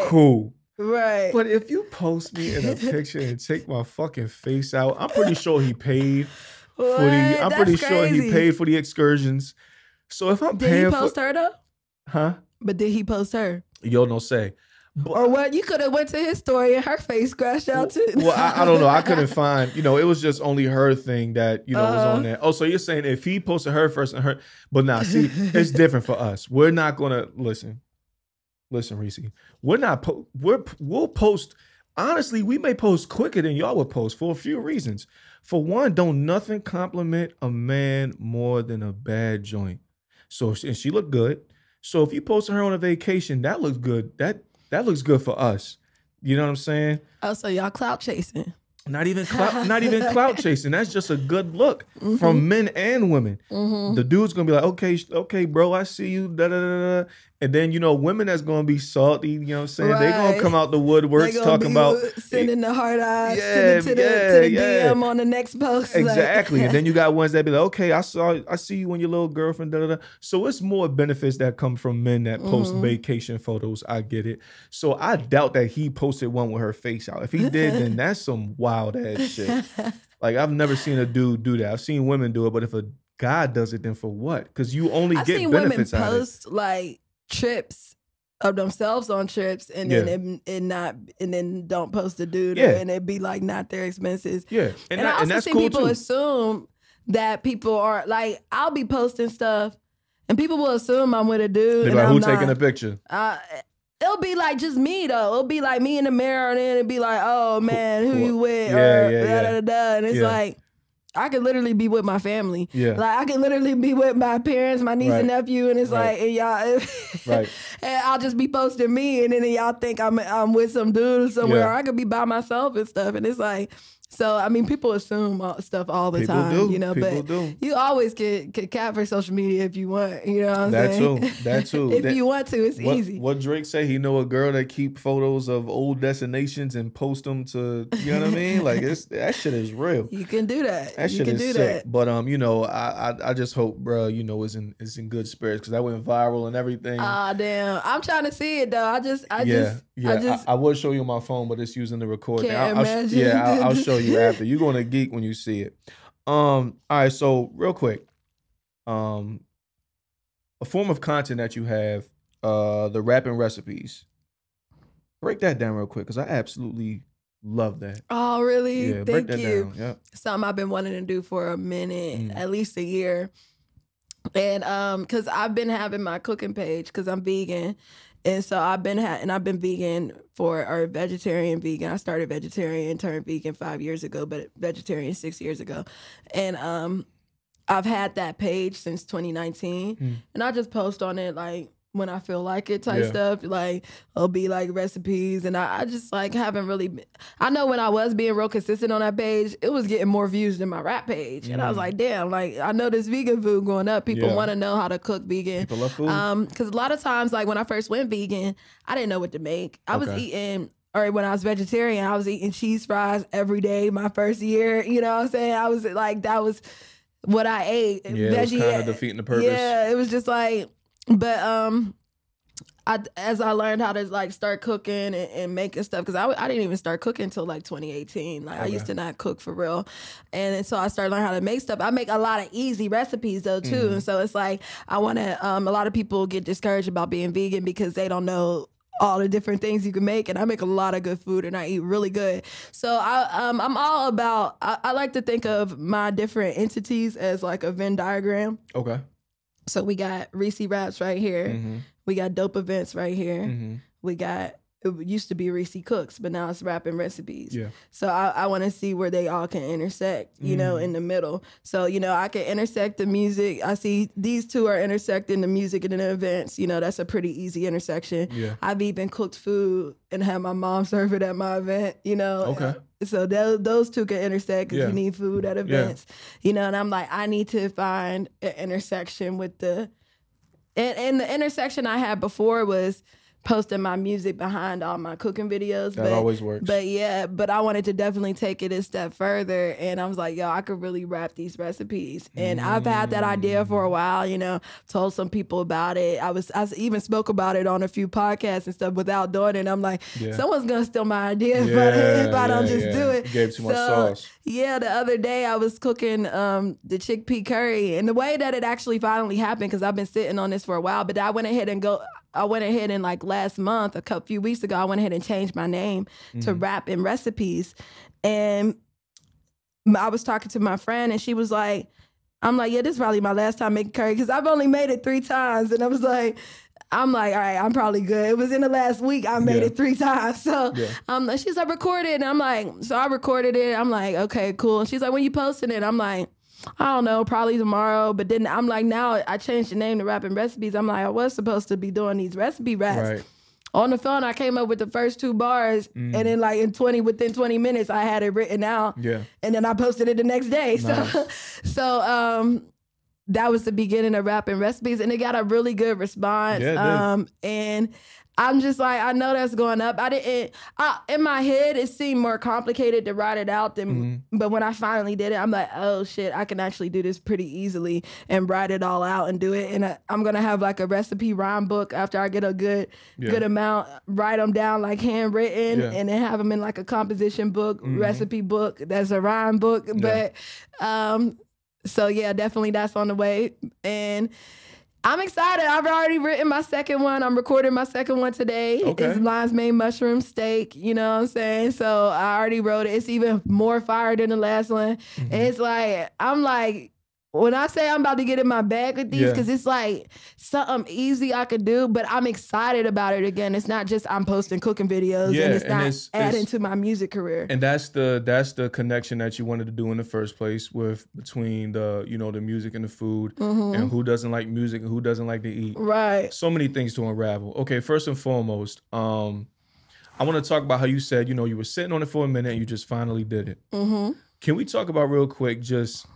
cool. Right. But if you post me in a picture and take my fucking face out, I'm pretty sure he paid for the excursions. So if I'm paying for her though? Huh? But did he post her? Yo, no say. But, or what? You could have went to his story and her face crashed out too. Well, I don't know. I couldn't find, you know, it was just only her thing that, you know, was on there. Oh, so you're saying if he posted her first and her, but nah, see, it's different for us. We're not going to, listen, Reecee, we're not. We'll post. Honestly, we may post quicker than y'all would post for a few reasons. For one, don't nothing compliment a man more than a bad joint. So and she looked good. So if you posted her on a vacation, that looks good. That looks good for us. You know what I'm saying? Oh, so y'all clout chasing? Not even clout. Not even clout chasing. That's just a good look from men and women. The dude's gonna be like, okay, bro, I see you. Da, da, da, da. And then, you know, women that's going to be salty, you know what I'm saying? Right. They're going to come out the woodworks talking about... Sending the hard eyes to the DM on the next post. Exactly. Like. And then you got ones that be like, okay, I see you and your little girlfriend, da, da, da. So it's more benefits that come from men that post vacation photos. I get it. So I doubt that he posted one with her face out. If he did, then that's some wild ass shit. Like, I've never seen a dude do that. I've seen women do it, but if a guy does it, then for what? Because you only get benefits out of it. I've seen women post, like... trips of themselves on trips and then and then don't post a dude and it'd be like not their expenses. Yeah. And I also see people assume that people are like, I'll be posting stuff and people will assume I'm with a dude. They're like, who's taking a picture? It'll be like just me though. It'll be like me in the mirror and then it'd be like, oh man, who you with? Or da-da-da-da. And it's like I could literally be with my family. Yeah. Like I could literally be with my parents, my niece and nephew, and it's like and y'all and I'll just be posting me and then y'all think I'm with some dude somewhere. Or I could be by myself and stuff. And it's like, so I mean people assume stuff all the time. You know, but you always could cap for social media if you want. You know what I'm saying? That too. If you want to, it's easy. What Drake say, he know a girl that keep photos of old destinations and post them to, you know what I mean? Like that shit is real. You can do that. That shit is sick. But you know, I just hope, bro, you know, is in good spirits because that went viral and everything. Ah, damn. I'm trying to see it though. I would show you my phone, but it's using the recording. I'll show you after. You're gonna geek when you see it. All right, so real quick, a form of content that you have, the rapping recipes. Break that down real quick, because I absolutely Love that. Oh, really? Yeah, thank you. Yep. Something I've been wanting to do for a minute, at least a year. And because I've been having my cooking page because I'm vegan. And so I've been vegan or vegetarian vegan. I started vegetarian, turned vegan 5 years ago, but vegetarian 6 years ago. And I've had that page since 2019. And I just post on it like when I feel like it type stuff. Like I'll be like recipes. And I just like haven't really been, I know when I was being real consistent on that page, it was getting more views than my rap page. And I was like, damn, like I know this vegan food going up. People want to know how to cook vegan. People love food. Cause a lot of times, like when I first went vegan, I didn't know what to make. I was eating, or when I was vegetarian, I was eating cheese fries every day my first year. You know what I'm saying? I was like, that was what I ate. Yeah, it was kind of defeating the purpose. Yeah, it was just like, but as I learned how to like start cooking and making stuff, because I didn't even start cooking until like 2018. Like I used to not cook for real, and so I started learning how to make stuff. I make a lot of easy recipes though too, and so it's like I want to. A lot of people get discouraged about being vegan because they don't know all the different things you can make, and I make a lot of good food and I eat really good. So I'm all about, I like to think of my different entities as like a Venn diagram. Okay. So we got Reecee Raps right here. We got Dope Events right here. We got, it used to be Reecee Cooks, but now it's Rapping Recipes. Yeah. So I want to see where they all can intersect, you know, in the middle. So, you know, I can intersect the music. I see these two are intersecting the music and the events. You know, that's a pretty easy intersection. Yeah. I've even cooked food and had my mom serve it at my event, you know. Okay. So those two can intersect because you need food at events, you know. And I'm like, I need to find an intersection with the, and the intersection I had before was posting my music behind all my cooking videos. That always works. But yeah, but I wanted to definitely take it a step further. And I was like, yo, I could really rap these recipes. And I've had that idea for a while, you know, told some people about it. I even spoke about it on a few podcasts and stuff without doing it. And I'm like, someone's going to steal my idea if I don't just do it. You gave too much sauce. Yeah, the other day I was cooking the chickpea curry. And the way that it actually finally happened, because I've been sitting on this for a while, but I went ahead and like last month, a few weeks ago, I went ahead and changed my name to Rapping Recipes. And I was talking to my friend and she was like, I'm like, yeah, this is probably my last time making curry because I've only made it 3 times. And I was like, all right, I'm probably good. It was in the last week. I made it 3 times. So she's like, record it. And I'm like, so I recorded it. I'm like, okay, cool. And she's like, when you posting it? I'm like, I don't know, probably tomorrow. But then I'm like, now I changed the name to Rapping Recipes. I'm like, I was supposed to be doing these recipe raps. Right. On the phone, I came up with the first 2 bars, and then like within 20 minutes, I had it written out. Yeah. And then I posted it the next day. Nice. So that was the beginning of Rapping Recipes, and it got a really good response. Yeah, it did. And I'm just like, I know that's going up. In my head, it seemed more complicated to write it out than, but when I finally did it, I'm like, oh shit, I can actually do this pretty easily and write it all out and do it. And I'm going to have like a recipe rhyme book after I get a good amount, write them down like handwritten and then have them in like a composition book, recipe book. That's a rhyme book. Yeah. But, so yeah, definitely that's on the way. And I'm excited. I've already written my second one. I'm recording my second one today. Okay. It's lion's mane mushroom steak. You know what I'm saying? So I already wrote it. It's even more fire than the last one. And it's like, I'm like, when I say I'm about to get in my bag with these, because it's like something easy I could do, but I'm excited about it again. It's not just I'm posting cooking videos and it's not adding to my music career. And that's the connection that you wanted to do in the first place between the, you know, the music and the food and who doesn't like music and who doesn't like to eat. Right. So many things to unravel. Okay, first and foremost, I want to talk about how you said, you know, you were sitting on it for a minute and you just finally did it. Can we talk about real quick just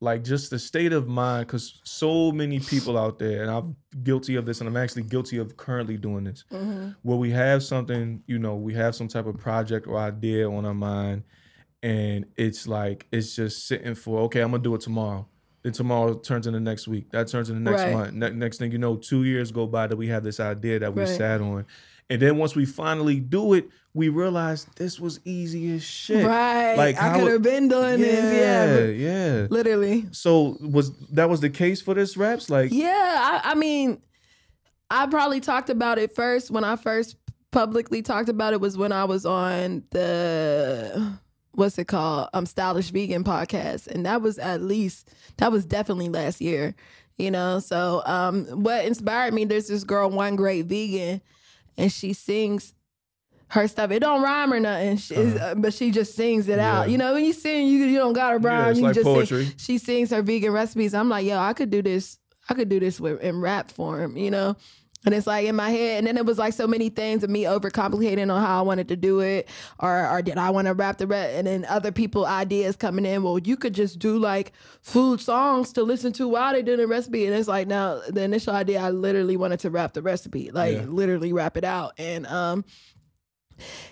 like just the state of mind, because so many people out there, and I'm guilty of this, and I'm actually guilty of currently doing this, where we have something, you know, we have some type of project or idea on our mind, and it's like, it's just sitting for, okay, I'm gonna do it tomorrow. Then tomorrow turns into next week. That turns into next month. Next thing you know, 2 years go by that we had this idea that we sat on. And then once we finally do it, we realize this was easy as shit. Right. Like I could have been doing this. Yeah. Yeah. Literally. So was that the case for this Raps? Like, yeah. I mean, I probably talked about it first when I first publicly talked about it was when I was on the, what's it called? Stylish Vegan podcast. And that was definitely last year, you know? So what inspired me, there's this girl, One Great Vegan, and she sings her stuff. It don't rhyme or nothing, but she just sings it out. You know, when you sing, you don't gotta rhyme. It's you like just poetry. She sings her vegan recipes. I'm like, yo, I could do this. I could do this in rap form, you know? And it's like in my head. And then it was like so many things of me overcomplicating on how I wanted to do it. Or did I want to rap the rap? And then other people ideas coming in. Well, you could just do like food songs to listen to while they're doing the recipe. And it's like, now the initial idea, I literally wanted to rap the recipe, like literally rap it out. And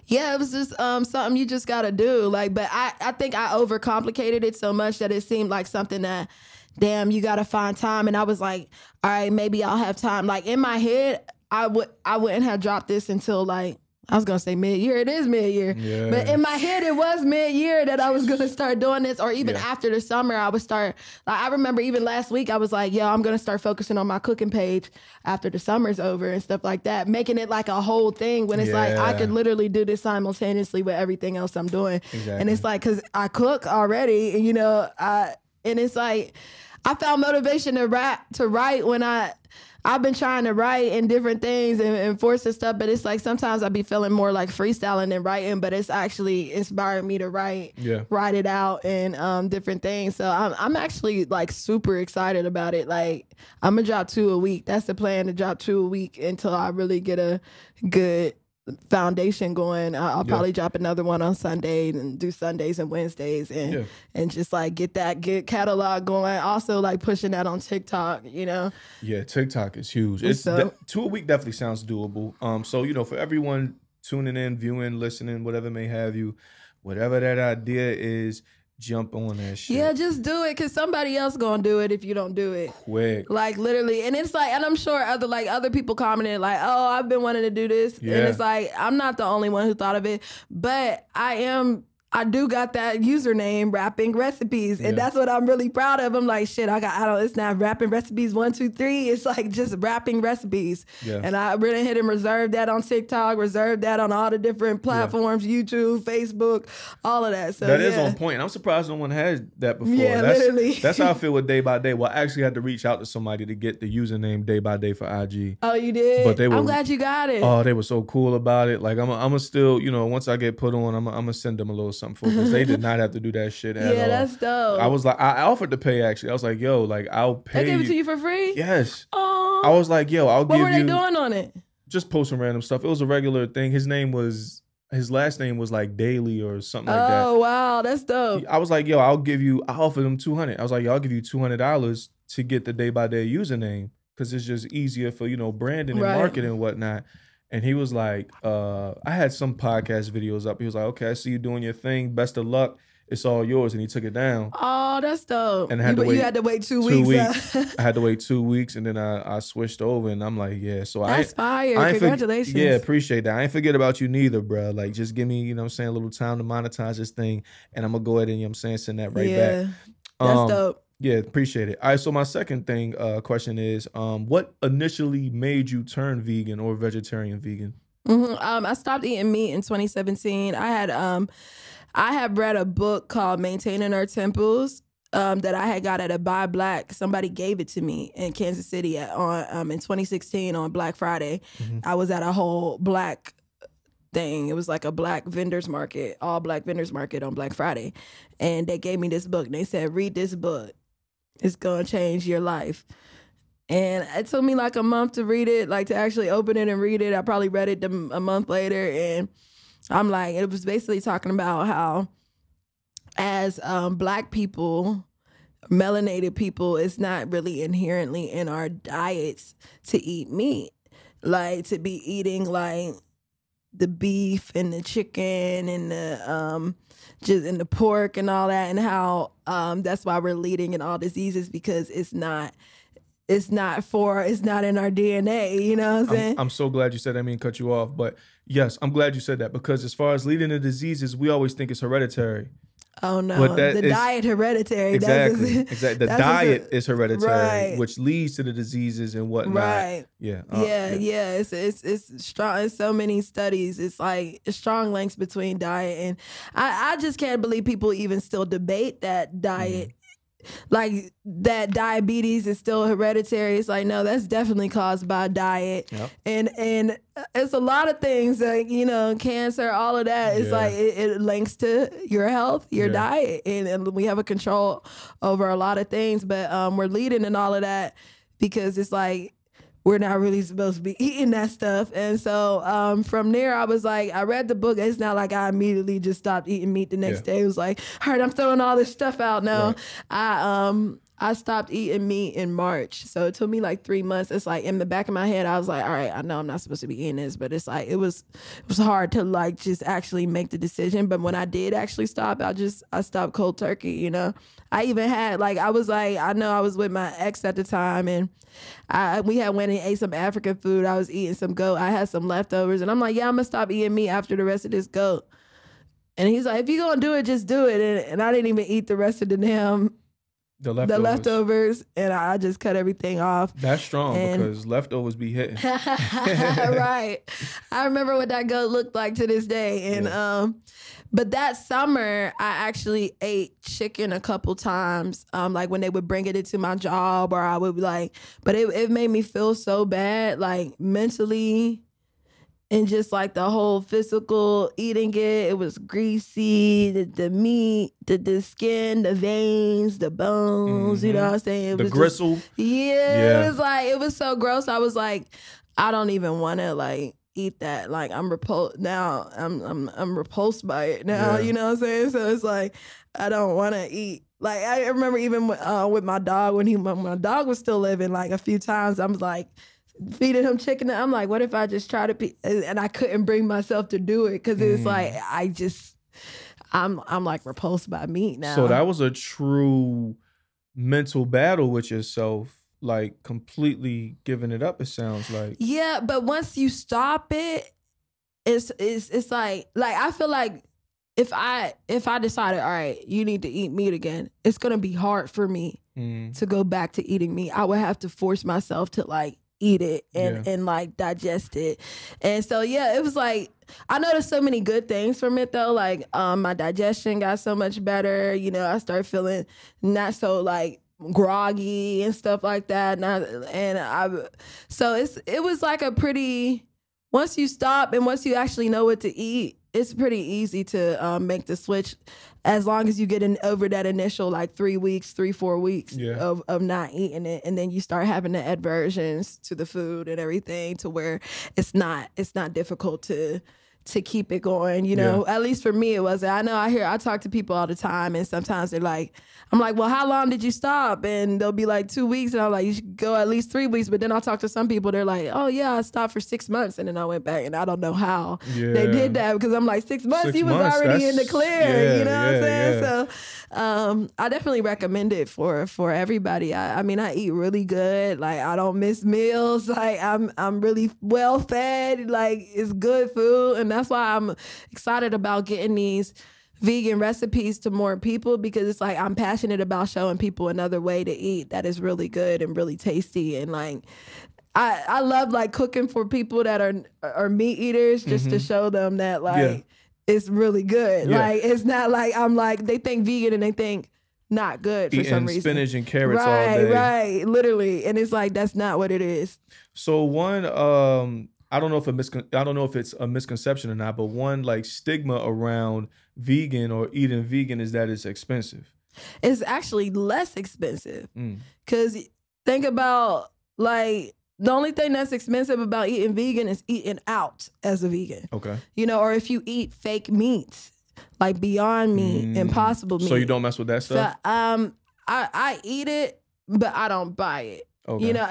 yeah, it was just something you just got to do. Like, but I think I overcomplicated it so much that it seemed like something that, damn, you got to find time. And I was like, all right, maybe I'll have time. Like in my head, I wouldn't have dropped this until like, I was going to say mid-year. It is mid-year. Yes. But in my head, it was mid-year that I was going to start doing this. Or even after the summer, I would start. Like, I remember even last week, I was like, yo, I'm going to start focusing on my cooking page after the summer's over and stuff like that. Making it like a whole thing when it's like, I could literally do this simultaneously with everything else I'm doing. Exactly. And it's like, because I cook already, and, you know, and it's like, I found motivation to write when I've been trying to write and different things and force and stuff, but it's like sometimes I be feeling more like freestyling than writing, but it's actually inspired me to write it out and different things. So I'm actually like super excited about it. Like I'm gonna drop 2 a week. That's the plan, to drop 2 a week until I really get a good foundation going. I'll probably drop another one on Sunday and do Sundays and Wednesdays and just like get that good catalog going. Also like pushing that on TikTok, you know? Yeah, TikTok is huge. It's so, 2 a week definitely sounds doable. So, you know, for everyone tuning in, viewing, listening, whatever may have you, whatever that idea is, jump on that shit. Yeah, just do it, because somebody else gonna do it if you don't do it quick, like literally. And it's like, and I'm sure other people commented like, oh, I've been wanting to do this, and it's like, I'm not the only one who thought of it, but I do got that username, Rapping Recipes, and that's what I'm really proud of. I'm like, shit, it's not Rapping Recipes 1, 2, 3, it's like just Rapping Recipes, and I went ahead and reserved that on TikTok, reserved that on all the different platforms, YouTube, Facebook, all of that. So that is on point. I'm surprised no one had that before. Yeah, literally. That's how I feel with Dai By Dai. Well, I actually had to reach out to somebody to get the username Dai By Dai for IG. Oh, you did? But I'm glad you got it. Oh, they were so cool about it. Like I'm still, you know, once I get put on, I'm gonna send them a little something for, because they did not have to do that shit at all. Yeah, that's dope. I was like, I offered to pay, actually. I was like, yo, like, I'll pay. They gave it to you for free? Yes. Oh. I was like, yo, I'll give you. What were they doing on it? Just posting random stuff. It was a regular thing. His last name was like Daily or something like that. Oh, wow. That's dope. I was like, yo, I offered them $200. I was like, yo, I'll give you $200 to get the Dai By Dai username, because it's just easier for, you know, branding and marketing and whatnot. And he was like, I had some podcast videos up. He was like, okay, I see you doing your thing. Best of luck. It's all yours. And he took it down. Oh, that's dope. And you had to wait 2 weeks. I had to wait 2 weeks. And then I switched over. And I'm like, yeah. So that's fire. Congratulations. Yeah, appreciate that. I ain't forget about you neither, bro. Like, just give me, you know what I'm saying, a little time to monetize this thing. And I'm going to go ahead and, you know what I'm saying, send that right back. That's dope. Yeah, appreciate it. All right, so my second question is, what initially made you turn vegan or vegetarian? I stopped eating meat in 2017. I had read a book called Maintaining Our Temples that I had got at a Buy Black. Somebody gave it to me in Kansas City in 2016 on Black Friday. I was at a whole Black thing. It was like a Black vendors market, all Black vendors market on Black Friday. And they gave me this book and they said, read this book. It's gonna change your life. And it took me like a month to read it, like to actually open it and read it. I probably read it a month later, and I'm like, it was basically talking about how as Black people, melanated people, it's not really inherently in our diets to eat meat, like to be eating like the beef and the chicken and the and the pork and all that, and how that's why we're leading in all diseases, because it's not in our DNA, you know what I'm saying? I'm so glad you said that. I mean, cut you off, but yes, I'm glad you said that, because as far as leading the diseases, we always think it's hereditary. Oh no, but the diet hereditary. Exactly, exactly. The diet is hereditary, right, which leads to the diseases and whatnot. Right. Yeah. Yeah. It's strong. It's so many studies. It's like strong links between diet and I just can't believe people even still debate that diet. Mm. Like that diabetes is still hereditary. It's like, no, that's definitely caused by diet. Yep. And it's a lot of things like, you know, cancer, all of that. It's like it links to your health, your diet. And we have a control over a lot of things, but we're leading in all of that because it's like, we're not really supposed to be eating that stuff. And so from there, I was like, I read the book. It's not like I immediately just stopped eating meat the next day. It was like, all right, I'm throwing all this stuff out now. Right. I stopped eating meat in March. So it took me like 3 months. It's like in the back of my head, I was like, all right, I know I'm not supposed to be eating this, but it's like, it was hard to like just actually make the decision. But when I did actually stop, I stopped cold turkey, you know? I even had like, I was like, I know I was with my ex at the time and we had went and ate some African food. I was eating some goat. I had some leftovers and I'm like, yeah, I'm gonna stop eating meat after the rest of this goat. And he's like, if you're gonna do it, just do it. And I didn't even eat the rest of the damn The leftovers, and I just cut everything off. That's strong because leftovers be hitting. Right. I remember what that goat looked like to this day. And but that summer, I actually ate chicken a couple times, like when they would bring it into my job or I would be like, but it made me feel so bad, like mentally and just like the whole physical eating it was greasy, the meat, the skin, the veins, the bones, you know what I'm saying? The gristle. It was like, it was so gross. I was like, I don't even want to like eat that. Like I'm repulsed now. I'm repulsed by it now, you know what I'm saying? So it's like, I don't want to eat. Like I remember even with my dog, when my dog was still living, like a few times I was like, feeding him chicken. I'm like, what if I just try to be, and I couldn't bring myself to do it because it's like I'm like repulsed by meat now. So that was a true mental battle with yourself, like completely giving it up, it sounds like. Yeah, but once you stop it, it's like I feel like if I decided, all right, you need to eat meat again, it's gonna be hard for me to go back to eating meat. I would have to force myself to like eat it and like digest it. And so yeah, it was like I noticed so many good things from it though. Like my digestion got so much better, you know, I started feeling not so like groggy and stuff like that. So it was like a pretty, once you stop and once you actually know what to eat, it's pretty easy to make the switch as long as you get over that initial like 3 weeks, 4 weeks of not eating it, and then you start having the aversions to the food and everything to where it's not difficult to keep it going, you know. At least for me it wasn't. I know I talk to people all the time and sometimes they're like, I'm like, well, how long did you stop? And they'll be like 2 weeks and I'm like, you should go at least 3 weeks. But then I'll talk to some people, they're like, oh yeah, I stopped for 6 months and then I went back, and I don't know how they did that because I'm like 6 months, you was already in the clear, you know what I'm saying? So I definitely recommend it for everybody. I mean, I eat really good. Like I don't miss meals. Like I'm really well fed. Like it's good food, and that's why I'm excited about getting these vegan recipes to more people, because it's like I'm passionate about showing people another way to eat that is really good and really tasty. And like I love like cooking for people that are meat eaters, just to show them that like it's really good. Like it's not like I'm like, they think vegan and they think not good for some reason. Spinach and carrots all day. Right, literally. And it's like, that's not what it is. So one I don't know if it's a misconception or not, but one like stigma around vegan or eating vegan is that it's expensive. It's actually less expensive because think about like the only thing that's expensive about eating vegan is eating out as a vegan. Okay, you know, or if you eat fake meats like Beyond Meat, Impossible Meat. So you don't mess with that stuff. So, I eat it, but I don't buy it. Okay. You know,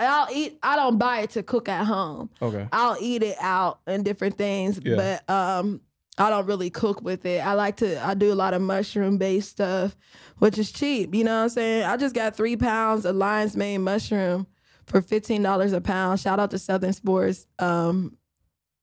I don't buy it to cook at home. Okay. I'll eat it out and different things, but I don't really cook with it. I do a lot of mushroom-based stuff, which is cheap, you know what I'm saying? I just got 3 pounds of lion's mane mushroom for $15 a pound. Shout out to Southern Sports.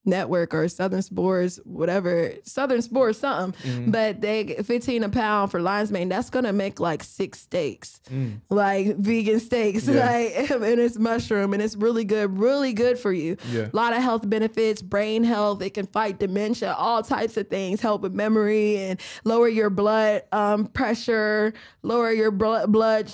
Network or Southern Sports, whatever, Southern Sports something, but they get $15 a pound for lion's mane. That's gonna make like 6 steaks, like vegan steaks, like, and it's mushroom, and it's really good for you. A lot of health benefits, brain health. It can fight dementia, all types of things, help with memory, and lower your blood pressure, lower your blood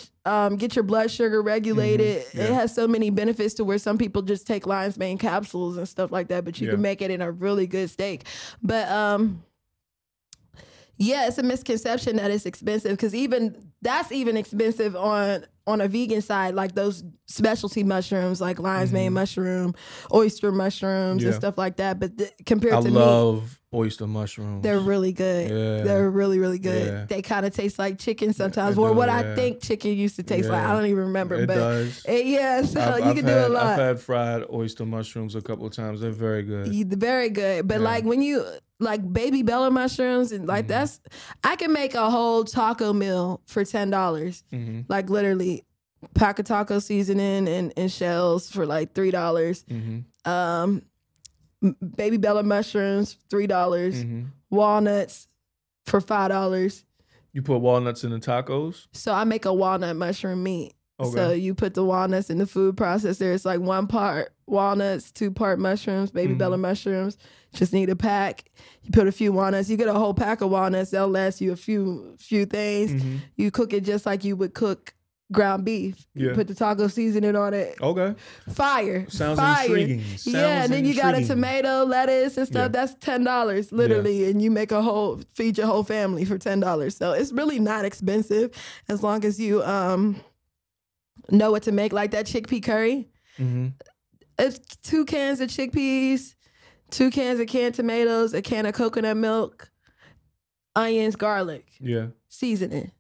get your blood sugar regulated. It has so many benefits to where some people just take lion's mane capsules and stuff like that, but you can make it in a really good steak. But yeah, it's a misconception that it's expensive, because even that's even expensive on a vegan side, like those specialty mushrooms, like lion's mane mushroom, oyster mushrooms, and stuff like that. But compared to me, I love oyster mushrooms. They're really good. They're really, really good. They kind of taste like chicken sometimes, or what I think chicken used to taste like. I don't even remember. But yeah, so you can do a lot. I've had fried oyster mushrooms a couple of times. They're very good. Very good. But like when you, like baby bella mushrooms, and like that's, I can make a whole taco meal for $10. Like literally pack of taco seasoning and shells for like $3. Baby bella mushrooms, $3. Walnuts for $5. You put walnuts in the tacos? So I make a walnut mushroom meat. So you put the walnuts in the food processor. It's like 1 part walnuts, 2 part mushrooms, baby bella mushrooms. Just need a pack. You put a few walnuts. You get a whole pack of walnuts. They'll last you a few things. You cook it just like you would cook ground beef. You put the taco seasoning on it. Fire. Sounds intriguing. And then you got a tomato, lettuce, and stuff. That's $10 literally, and you make a whole, feed your whole family for $10. So it's really not expensive, as long as you know what to make. Like that chickpea curry. It's 2 cans of chickpeas, 2 cans of canned tomatoes, a can of coconut milk, onions, garlic. Seasoning.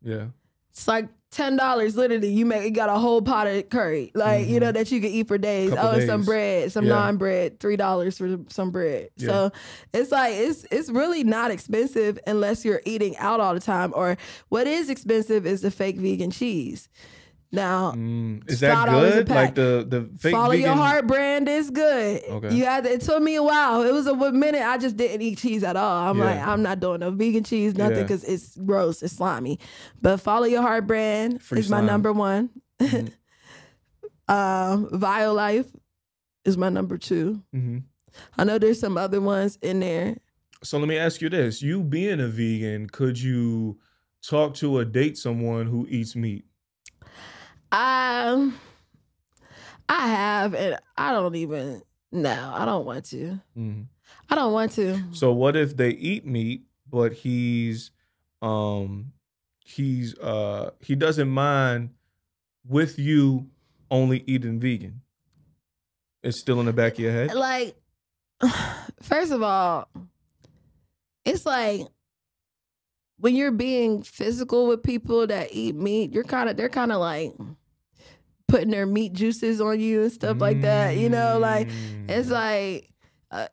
It's like $10 literally. You got a whole pot of curry, like you know, that you can eat for days. And some bread, some non bread, $3 for some bread. So it's like it's really not expensive unless you're eating out all the time. Or what is expensive is the fake vegan cheese. Now, is that good? Like the fake Follow vegan... Your Heart brand is good. You had to, it took me a while. It was a minute I just didn't eat cheese at all. I'm like, I'm not doing no vegan cheese, nothing, because it's gross, it's slimy. But Follow Your Heart brand is my number 1. Violife is my number 2. I know there's some other ones in there. So let me ask you this: you being a vegan, could you talk to or date someone who eats meat? I have, and I don't even, no, I don't want to. I don't want to. So what if they eat meat, but he doesn't mind with you only eating vegan? It's still in the back of your head? Like, first of all, it's like, when you're being physical with people that eat meat, you're kind of, they're kind of like putting their meat juices on you and stuff like that. You know, like, it's like,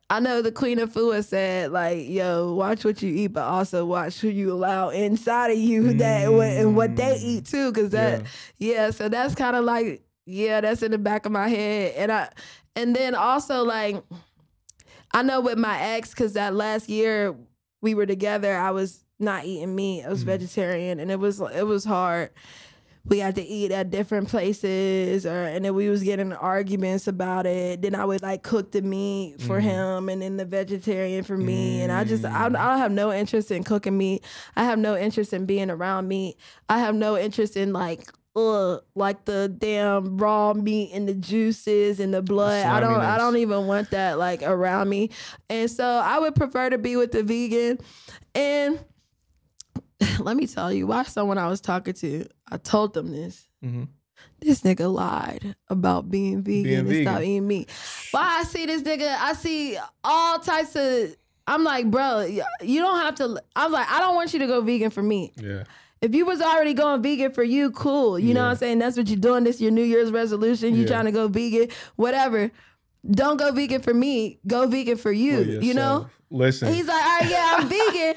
I know the Queen of Fua said, like, yo, watch what you eat, but also watch who you allow inside of you that and what they eat too. Cause that, so that's kind of like, that's in the back of my head. And then also, like, I know with my ex, cause that last year we were together, I was not eating meat. I was vegetarian, and it was hard. We had to eat at different places, and then we was getting arguments about it. Then I would like cook the meat for him, and then the vegetarian for me. And I don't have no interest in cooking meat. I have no interest in being around meat. I have no interest in like the damn raw meat and the juices and the blood. I don't even want that like around me. And so I would prefer to be with the vegan. And let me tell you, why someone I was talking to, I told them this. This nigga lied about being vegan and stop eating meat. Why I see this nigga, I see all types of, I'm like, bro, you don't have to, I'm like, I don't want you to go vegan for me. Yeah. If you was already going vegan for you, cool. You know what I'm saying? That's what you're doing. This your New Year's resolution. You're trying to go vegan, whatever. Don't go vegan for me. Go vegan for you, you know? Listen. He's like, all right, yeah, I'm vegan.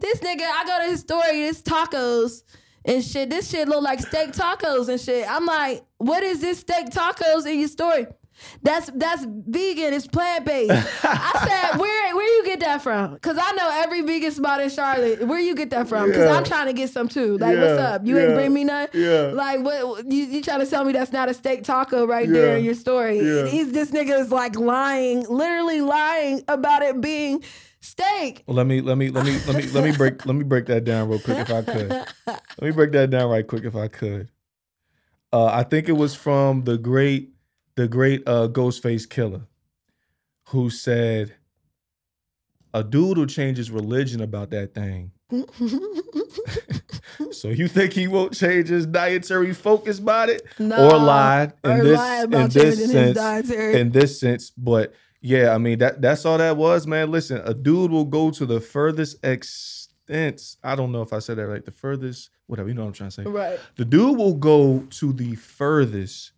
This nigga, I go to his story, it's tacos and shit. This shit look like steak tacos and shit. I'm like, what is this steak tacos in your story? That's vegan. It's plant-based. I said, where you get that from? Because I know every vegan spot in Charlotte. Where you get that from? Because I'm trying to get some too. Like, what's up? You ain't bring me none? Yeah. Like, what? You trying to tell me that's not a steak taco right there in your story? Yeah. This nigga is like lying, literally lying about it being steak. Well, let me break that down real quick if I could. Let me break that down right quick if I could. I think it was from the great Ghostface Killer, who said, a dude who changes religion about that thing. So you think he won't change his dietary focus about it? No, or lied in this sense. But yeah, I mean, that's all that was, man. Listen, a dude will go to the furthest extent. I don't know if I said that right. The furthest, whatever, you know what I'm trying to say. Right. The dude will go to the furthest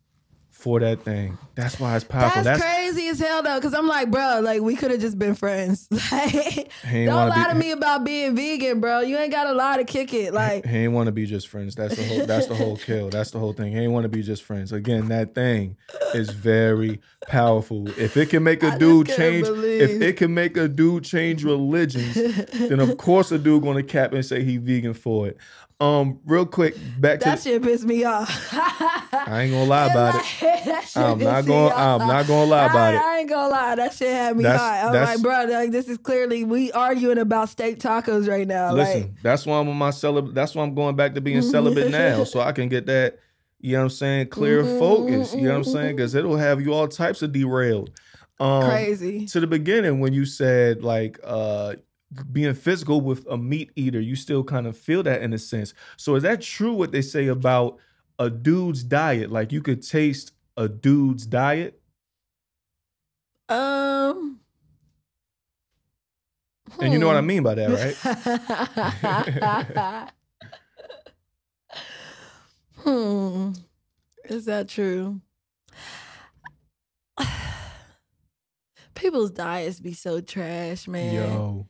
for that thing. That's why it's powerful. That's crazy as hell though, because I'm like, bro, like we could have just been friends. Like, don't lie to me about being vegan, bro. You ain't got a lie to kick it. Like, he ain't want to be just friends. That's the whole kill. That's the whole thing. He ain't want to be just friends. Again, that thing is very powerful. If it can make a dude change, religions, then of course a dude gonna cap and say he vegan for it. Real quick, back to that shit pissed me off. I ain't gonna lie about it. I'm not gonna lie about it. I ain't gonna lie. That shit had me hot. I'm like, bro, like this is clearly we arguing about steak tacos right now. Listen, like, that's why I'm on my celibate. That's why I'm going back to being celibate now, so I can get that. You know what I'm saying? Clear focus. You know what I'm saying? Because it'll have you all types of derailed. Crazy. To the beginning when you said like, being physical with a meat eater, you still kind of feel that in a sense. So is that true what they say about a dude's diet? Like you could taste a dude's diet? And you know what I mean by that, right? Is that true? People's diets be so trash, man. Yo.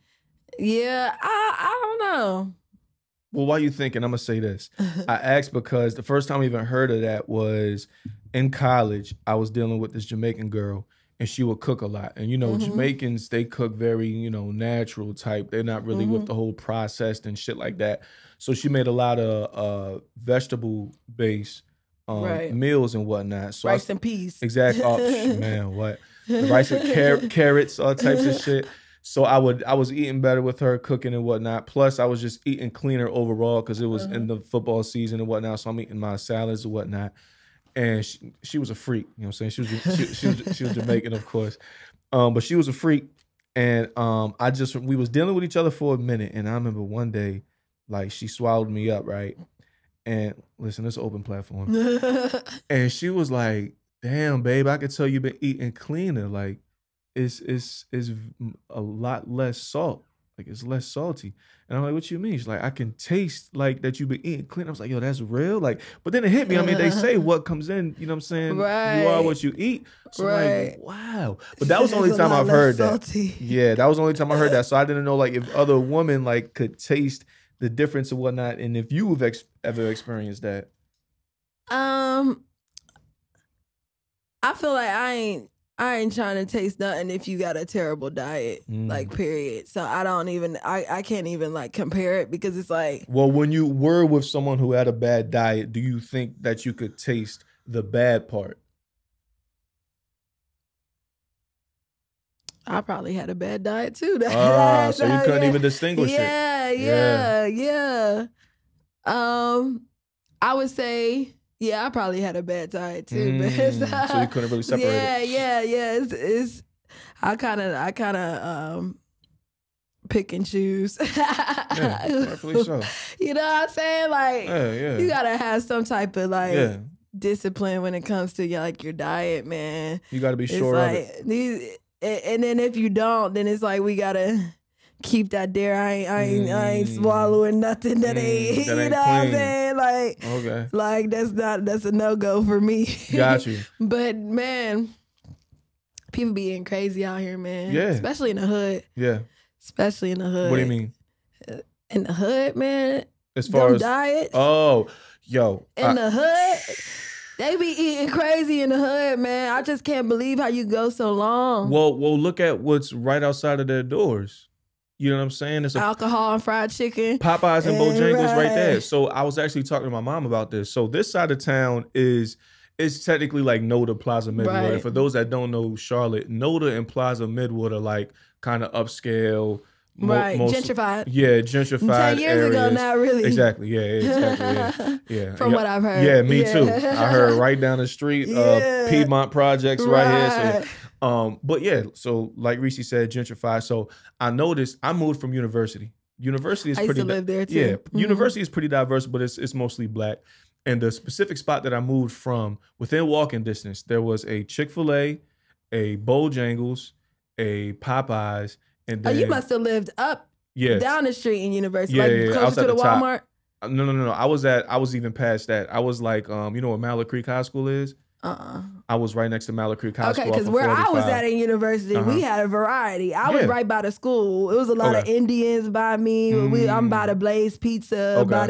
Yeah, I don't know. Well, while you thinking, I'm going to say this. I asked because the first time I even heard of that was in college. I was dealing with this Jamaican girl, and she would cook a lot. And, you know, Jamaicans, they cook very, you know, natural type. They're not really with the whole processed and shit like that. So she made a lot of vegetable-based meals and whatnot. So rice and peas. Exactly. Oh, man, what? Rice and carrots, all types of shit. So I was eating better with her, cooking and whatnot. Plus, I was just eating cleaner overall because it was in the football season and whatnot. So I'm eating my salads and whatnot. And she was a freak. You know what I'm saying? She was Jamaican, of course. But she was a freak. And we was dealing with each other for a minute. And I remember one day, like, she swallowed me up, right? And listen, it's an open platform. And she was like, damn, babe, I could tell you've been eating cleaner. Like, it's a lot less salt. Like, it's less salty. And I'm like, what you mean? She's like, I can taste, like, that you've been eating clean. I was like, yo, that's real? Like, but then it hit me. I mean, they say what comes in, you know what I'm saying? Right. You are what you eat. So I'm like, wow. But that was the only time I've heard that. Yeah, that was the only time I heard that. So I didn't know, like, if other women, like, could taste the difference and whatnot. And if you've ever experienced that. I feel like I ain't trying to taste nothing if you got a terrible diet, like, period. So I can't even, like, compare it because it's like... Well, when you were with someone who had a bad diet, do you think that you could taste the bad part? I probably had a bad diet, too. So you couldn't even distinguish it. Yeah. I would say... Yeah, I probably had a bad diet too, but so you couldn't really separate it. Yeah. It's I kind of pick and choose. Yeah, definitely so. You know what I'm saying? Like, you gotta have some type of discipline when it comes to your diet, man. You gotta be sure of it. And then if you don't, then it's like we gotta keep that there. I ain't swallowing nothing that ain't you know clean. What I'm saying? Like, that's a no-go for me. Got you. But man, people be getting crazy out here, man. Yeah. Especially in the hood. Yeah. Especially in the hood. What do you mean? In the hood, man. As far as diets. Oh, yo. In the hood. They be eating crazy in the hood, man. I just can't believe how you go so long. Well, look at what's right outside of their doors. You know what I'm saying? It's alcohol and fried chicken. Popeyes and Bojangles right there. So I was actually talking to my mom about this. So this side of town is... It's technically like NODA, Plaza Midwood. Right. For those that don't know Charlotte, NODA and Plaza Midwood are like kind of upscale. Gentrified. Yeah, gentrified 10 years areas. Ago, not really. Exactly, yeah, exactly. Yeah. Yeah. From what I've heard. Yeah, me too. I heard right down the street, Piedmont Projects right here. So, but yeah, so like Reecee said, gentrified. So I noticed I moved from university. University is I used pretty to live there too. Yeah, mm-hmm. University is pretty diverse, but it's mostly black. And the specific spot that I moved from, within walking distance, there was a Chick-fil-A, a Bojangles, a Popeyes, and then... Oh, you must have lived up, down the street in University, closer to the Walmart? Top. No. I was even past that. I was like, you know what Mallard Creek High School is? I was right next to Mallard Creek High School. Okay, because where I was at in University, we had a variety. I was right by the school. It was a lot of Indians by me. I'm by the Blaze Pizza, by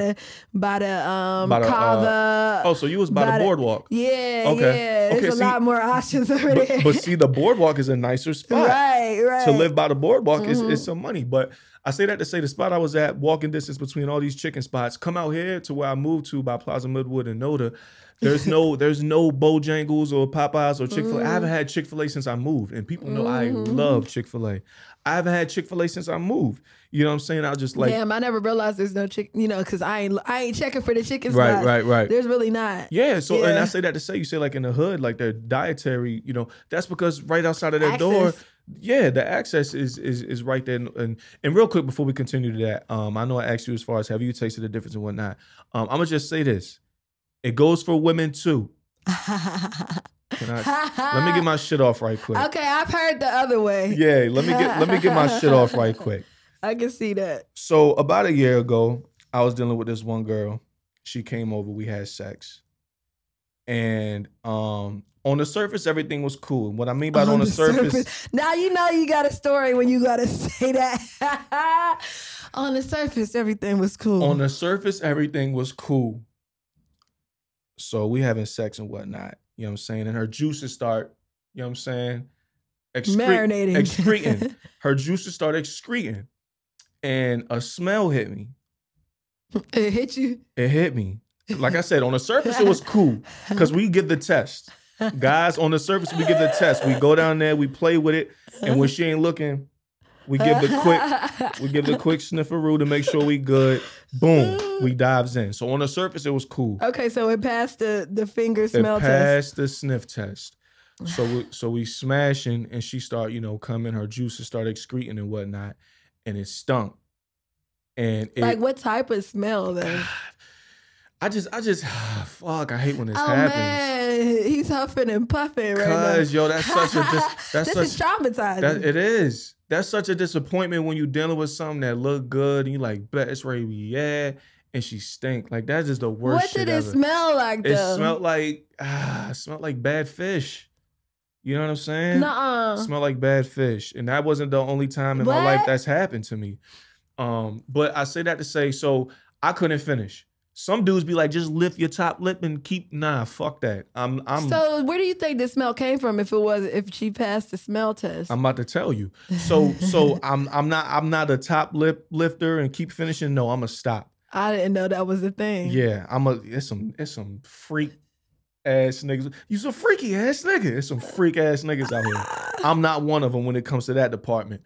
the Kava. So you was by the Boardwalk. There's a lot more options over there. But see, the Boardwalk is a nicer spot. Right. To live by the Boardwalk is some money. But I say that to say the spot I was at, walking distance between all these chicken spots, come out here to where I moved to by Plaza Midwood and NODA. There's no Bojangles or Popeyes or Chick-fil-A. I haven't had Chick-fil-A since I moved. And people know I love Chick-fil-A. I haven't had Chick-fil-A since I moved. You know what I'm saying? I just like... Damn, I never realized there's no chick... You know, because I ain't checking for the chicken spot. Right. There's really not. Yeah, so... Yeah. And I say that to say, you say like in the hood, like their dietary, you know, that's because right outside of their door... Yeah, the access is right there. And real quick, before we continue to that, I know I asked you as far as have you tasted the difference and whatnot. I'm going to just say this. It goes for women too. Let me get my shit off right quick. Okay, I've heard the other way. Yeah, let me get my shit off right quick. I can see that. So about a year ago, I was dealing with this one girl. She came over. We had sex. And on the surface, everything was cool. And what I mean by on the surface... Now you know you got a story when you got to say that. On the surface, everything was cool. On the surface, everything was cool. So we having sex and whatnot, you know what I'm saying? And her juices start, you know what I'm saying? Marinating. Excreting. Her juices start excreting. And a smell hit me. It hit you? It hit me. Like I said, on the surface, it was cool because we get the test. Guys, on the surface, we get the test. We go down there, we play with it. And when she ain't looking, we give the quick snifferoo to make sure we good. Boom, we dives in. So on the surface, it was cool. Okay, so it passed the finger smell test. It passed the sniff test. So we smashing, and she start, you know, coming, her juices start excreting and whatnot, and it stunk. And it, like, what type of smell though? God, I just fuck, I hate when this happens. Man, he's huffing and puffing right now. Cause yo, that's such a this is traumatizing. It is. That's such a disappointment when you're dealing with something that look good and you like, bet it's ready to be, and she stink. Like, that's just the worst shit ever. What did it smell like, though? It smelled like, bad fish. You know what I'm saying? Nuh-uh. It smelled like bad fish. And that wasn't the only time in my life that's happened to me. But I say that to say, so I couldn't finish. Some dudes be like, just lift your top lip and keep. Nah, fuck that. So where do you think the smell came from? If she passed the smell test, I'm about to tell you. So I'm not a top lip lifter and keep finishing. No, I'ma stop. I didn't know that was the thing. Yeah, it's some freak ass niggas. You some freaky ass nigga. It's some freak ass niggas out here. I'm not one of them when it comes to that department.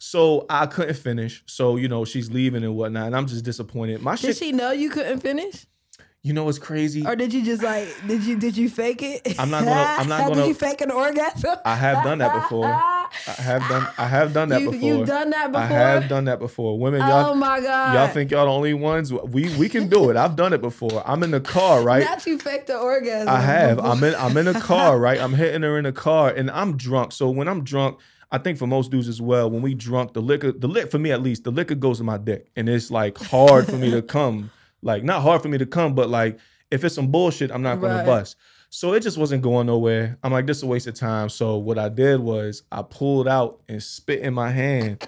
So I couldn't finish. So, you know, she's leaving and whatnot. And I'm just disappointed. Did she know you couldn't finish? You know, it's crazy. Or did you just like, did you fake it? I'm not gonna. Did you fake an orgasm? I have done that before. I have done that before. You've done that before? I have done that before. Women, y'all. Oh my God. Y'all think y'all the only ones? We can do it. I've done it before. I'm in the car, right? Not you fake the orgasm. I have. Before. I'm in a car, right? I'm hitting her in the car and I'm drunk. So when I'm drunk, I think for most dudes as well, when we drunk, for me at least, the liquor goes in my dick. And it's like hard for me to come. Like, not hard for me to come, but like, if it's some bullshit, I'm not going to bust. So it just wasn't going nowhere. I'm like, this is a waste of time. So what I did was I pulled out and spit in my hand.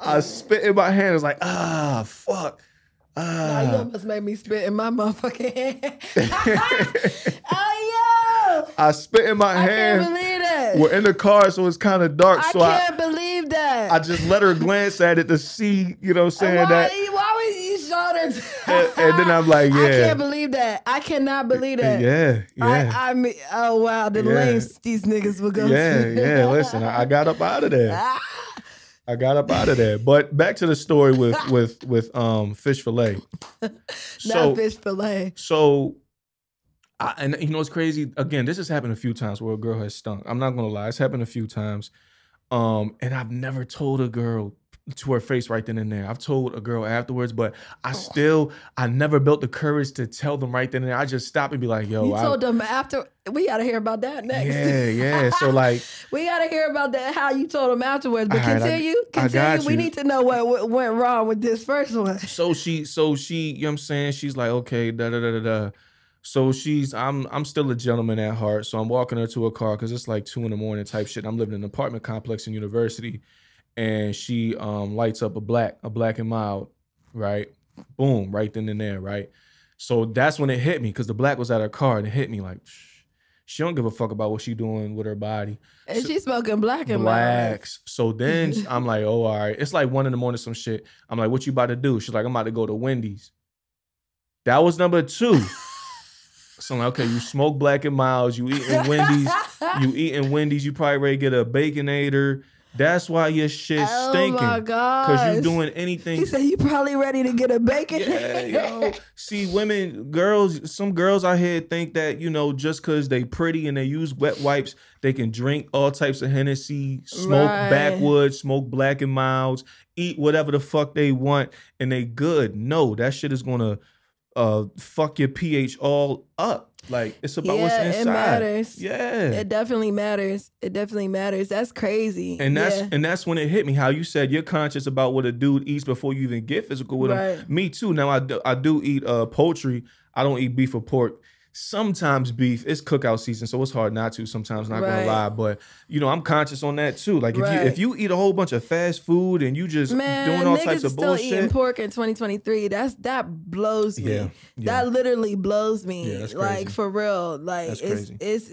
I spit in my hand. It was like, ah, fuck. You almost made me spit in my motherfucking hand. Oh, yo. I spit in my hand. I can't believe that. We're in the car, so it's kind of dark. I just let her glance at it to see, you know what I'm saying? Why would you show that? And then I'm like, yeah. I can't believe that. I cannot believe that. Yeah, yeah. I mean, oh, wow. The lanes these niggas will go through. Yeah, listen, I got up out of there. I got up out of there. But back to the story with fish fillet. So and you know what's crazy? Again, this has happened a few times where a girl has stunk. I'm not gonna lie, it's happened a few times. And I've never told a girl to her face right then and there. I've told a girl afterwards, but I never built the courage to tell them right then and there. I just stopped and be like, yo. You told them after, we got to hear about that next. Yeah, yeah. So like. We got to hear about that, how you told them afterwards, but continue. We need to know what went wrong with this first one. So she, you know what I'm saying? She's like, okay, da-da-da-da-da. So I'm still a gentleman at heart. So I'm walking her to her car because it's like 2 in the morning type shit. I'm living in an apartment complex in University. And she lights up a black and mild, right? Boom, right then and there, right? So that's when it hit me because the black was at her car and it hit me like, she don't give a fuck about what she doing with her body. And so, she's smoking black and mild. So then I'm like, oh, all right. It's like 1 in the morning, some shit. I'm like, what you about to do? She's like, I'm about to go to Wendy's. That was number 2. So I'm like, okay, you smoke black and miles, you eating Wendy's, you probably ready to get a Baconator. That's why your shit's stinking. Oh my gosh. Because you're doing anything. He said you probably ready to get a Baconator. Yeah, yo. See, some girls out here think that, you know, just because they pretty and they use wet wipes, they can drink all types of Hennessy, smoke backwoods, smoke black and miles, eat whatever the fuck they want, and they good. No, that shit is going to fuck your pH all up. Like, it's about what's inside. It matters. Yeah, it definitely matters. It definitely matters. That's crazy. And that's when it hit me. How you said you're conscious about what a dude eats before you even get physical with him. Me too. Now I do eat poultry. I don't eat beef or pork. Sometimes beef. It's cookout season, so it's hard not to. Sometimes, not gonna lie, but you know I'm conscious on that too. Like if you eat a whole bunch of fast food and you just doing all types of bullshit. Still eating pork in 2023. That blows me. Yeah. That literally blows me. Yeah, that's crazy. Like for real. Like that's crazy. It's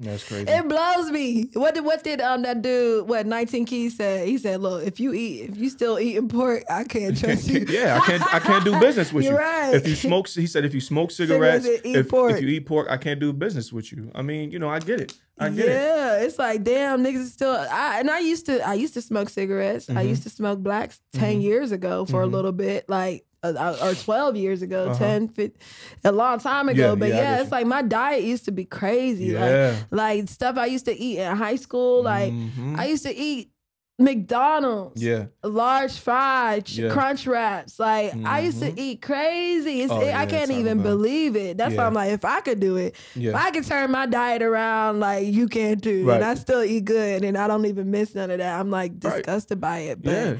that's crazy. It blows me. What did that dude? What 19 Keys said? He said, "Look, if you still eating pork, I can't trust you." Yeah, I can't do business with you. Right. If you smoke, he said, if you smoke cigarettes, if you eat pork, I can't do business with you. I mean, you know, I get it. Yeah, it's like damn niggas is still. I used to smoke cigarettes. Mm-hmm. I used to smoke blacks 10 mm-hmm. years ago for mm-hmm. a little bit, like. Or 12 years ago, 10, 15, a long time ago. But it's like my diet used to be crazy. Yeah. Like stuff I used to eat in high school. Like I used to eat McDonald's, large fries, crunch wraps. Like I used to eat crazy. I can't even believe it. That's why I'm like, if I could do it, if I could turn my diet around, like you can't do it. And I still eat good and I don't even miss none of that. I'm like disgusted by it. But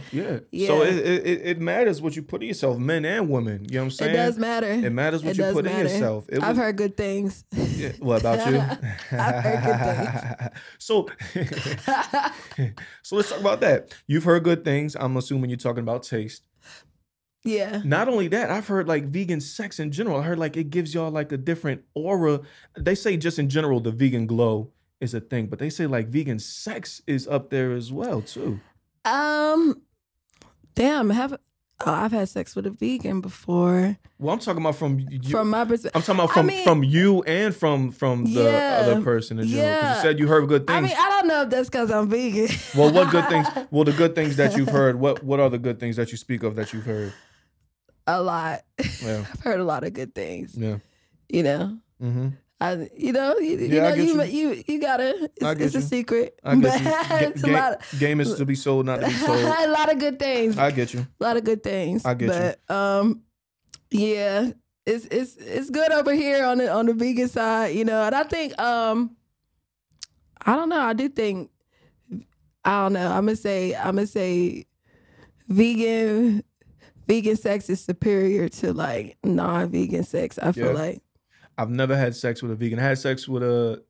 So it matters what you put in yourself, men and women. You know what I'm saying? It does matter. It matters what you put in yourself. I've heard good things. Yeah. What about you? I've heard good things. So let's talk about that. You've heard good things. I'm assuming you're talking about taste. Yeah. Not only that, I've heard like vegan sex in general. I heard like it gives y'all like a different aura. They say just in general the vegan glow is a thing, but they say like vegan sex is up there as well too. I've had sex with a vegan before. Well, I'm talking about from you, from my perspective. I'm talking about from you and from the other person in general. Because you said you heard good things. I mean, I don't know if that's because I'm vegan. Well, what good things? Well, the good things that you've heard. What are the good things that you speak of that you've heard? A lot. Yeah. I've heard a lot of good things. Yeah. You know. Mm-hmm. You gotta. It's a secret. I get you. Game is to be sold, not to be sold. A lot of good things. I get you. A lot of good things. I get you. But yeah, it's good over here on the vegan side, you know. And I think I don't know. I do think I don't know. I'm gonna say vegan sex is superior to like non-vegan sex. I feel like. I've never had sex with a vegan. I had sex with a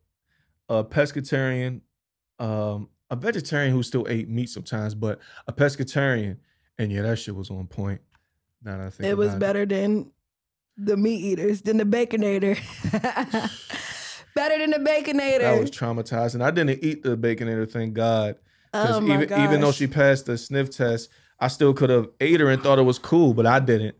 pescatarian, a vegetarian who still ate meat sometimes, but a pescatarian. And yeah, that shit was on point. Now that I think it was better than the meat eaters, than the Baconator. Better than the Baconator. That was traumatizing. I didn't eat the Baconator, thank God. Oh my gosh. Even though she passed the sniff test, I still could have ate her and thought it was cool, but I didn't.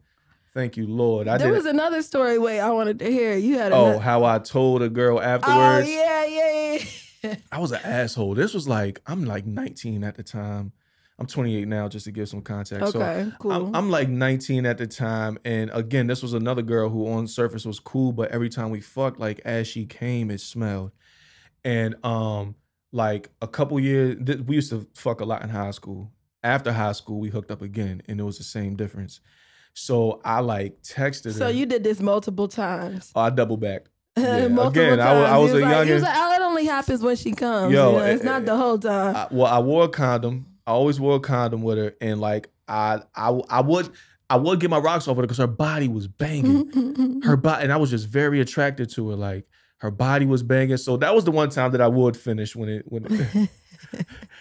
Thank you, Lord. There was another story. Wait, I wanted to hear. You had another... how I told a girl afterwards. Oh yeah. I was an asshole. This was like, I'm like 19 at the time. I'm 28 now, just to give some context. Okay, so cool. I'm like 19 at the time, and again, this was another girl who on surface was cool, but every time we fucked, like as she came, it smelled. And like a couple years, we used to fuck a lot in high school. After high school, we hooked up again, and it was the same difference. So I like texted her. So you did this multiple times. I double backed. Yeah. Again, I was a youngin'. It only happens when she comes. Yo, you know? It's not the whole time. I wore a condom. I always wore a condom with her, and like I would get my rocks off with her because her body was banging. And I was just very attracted to her. Like her body was banging. So that was the one time that I would finish when it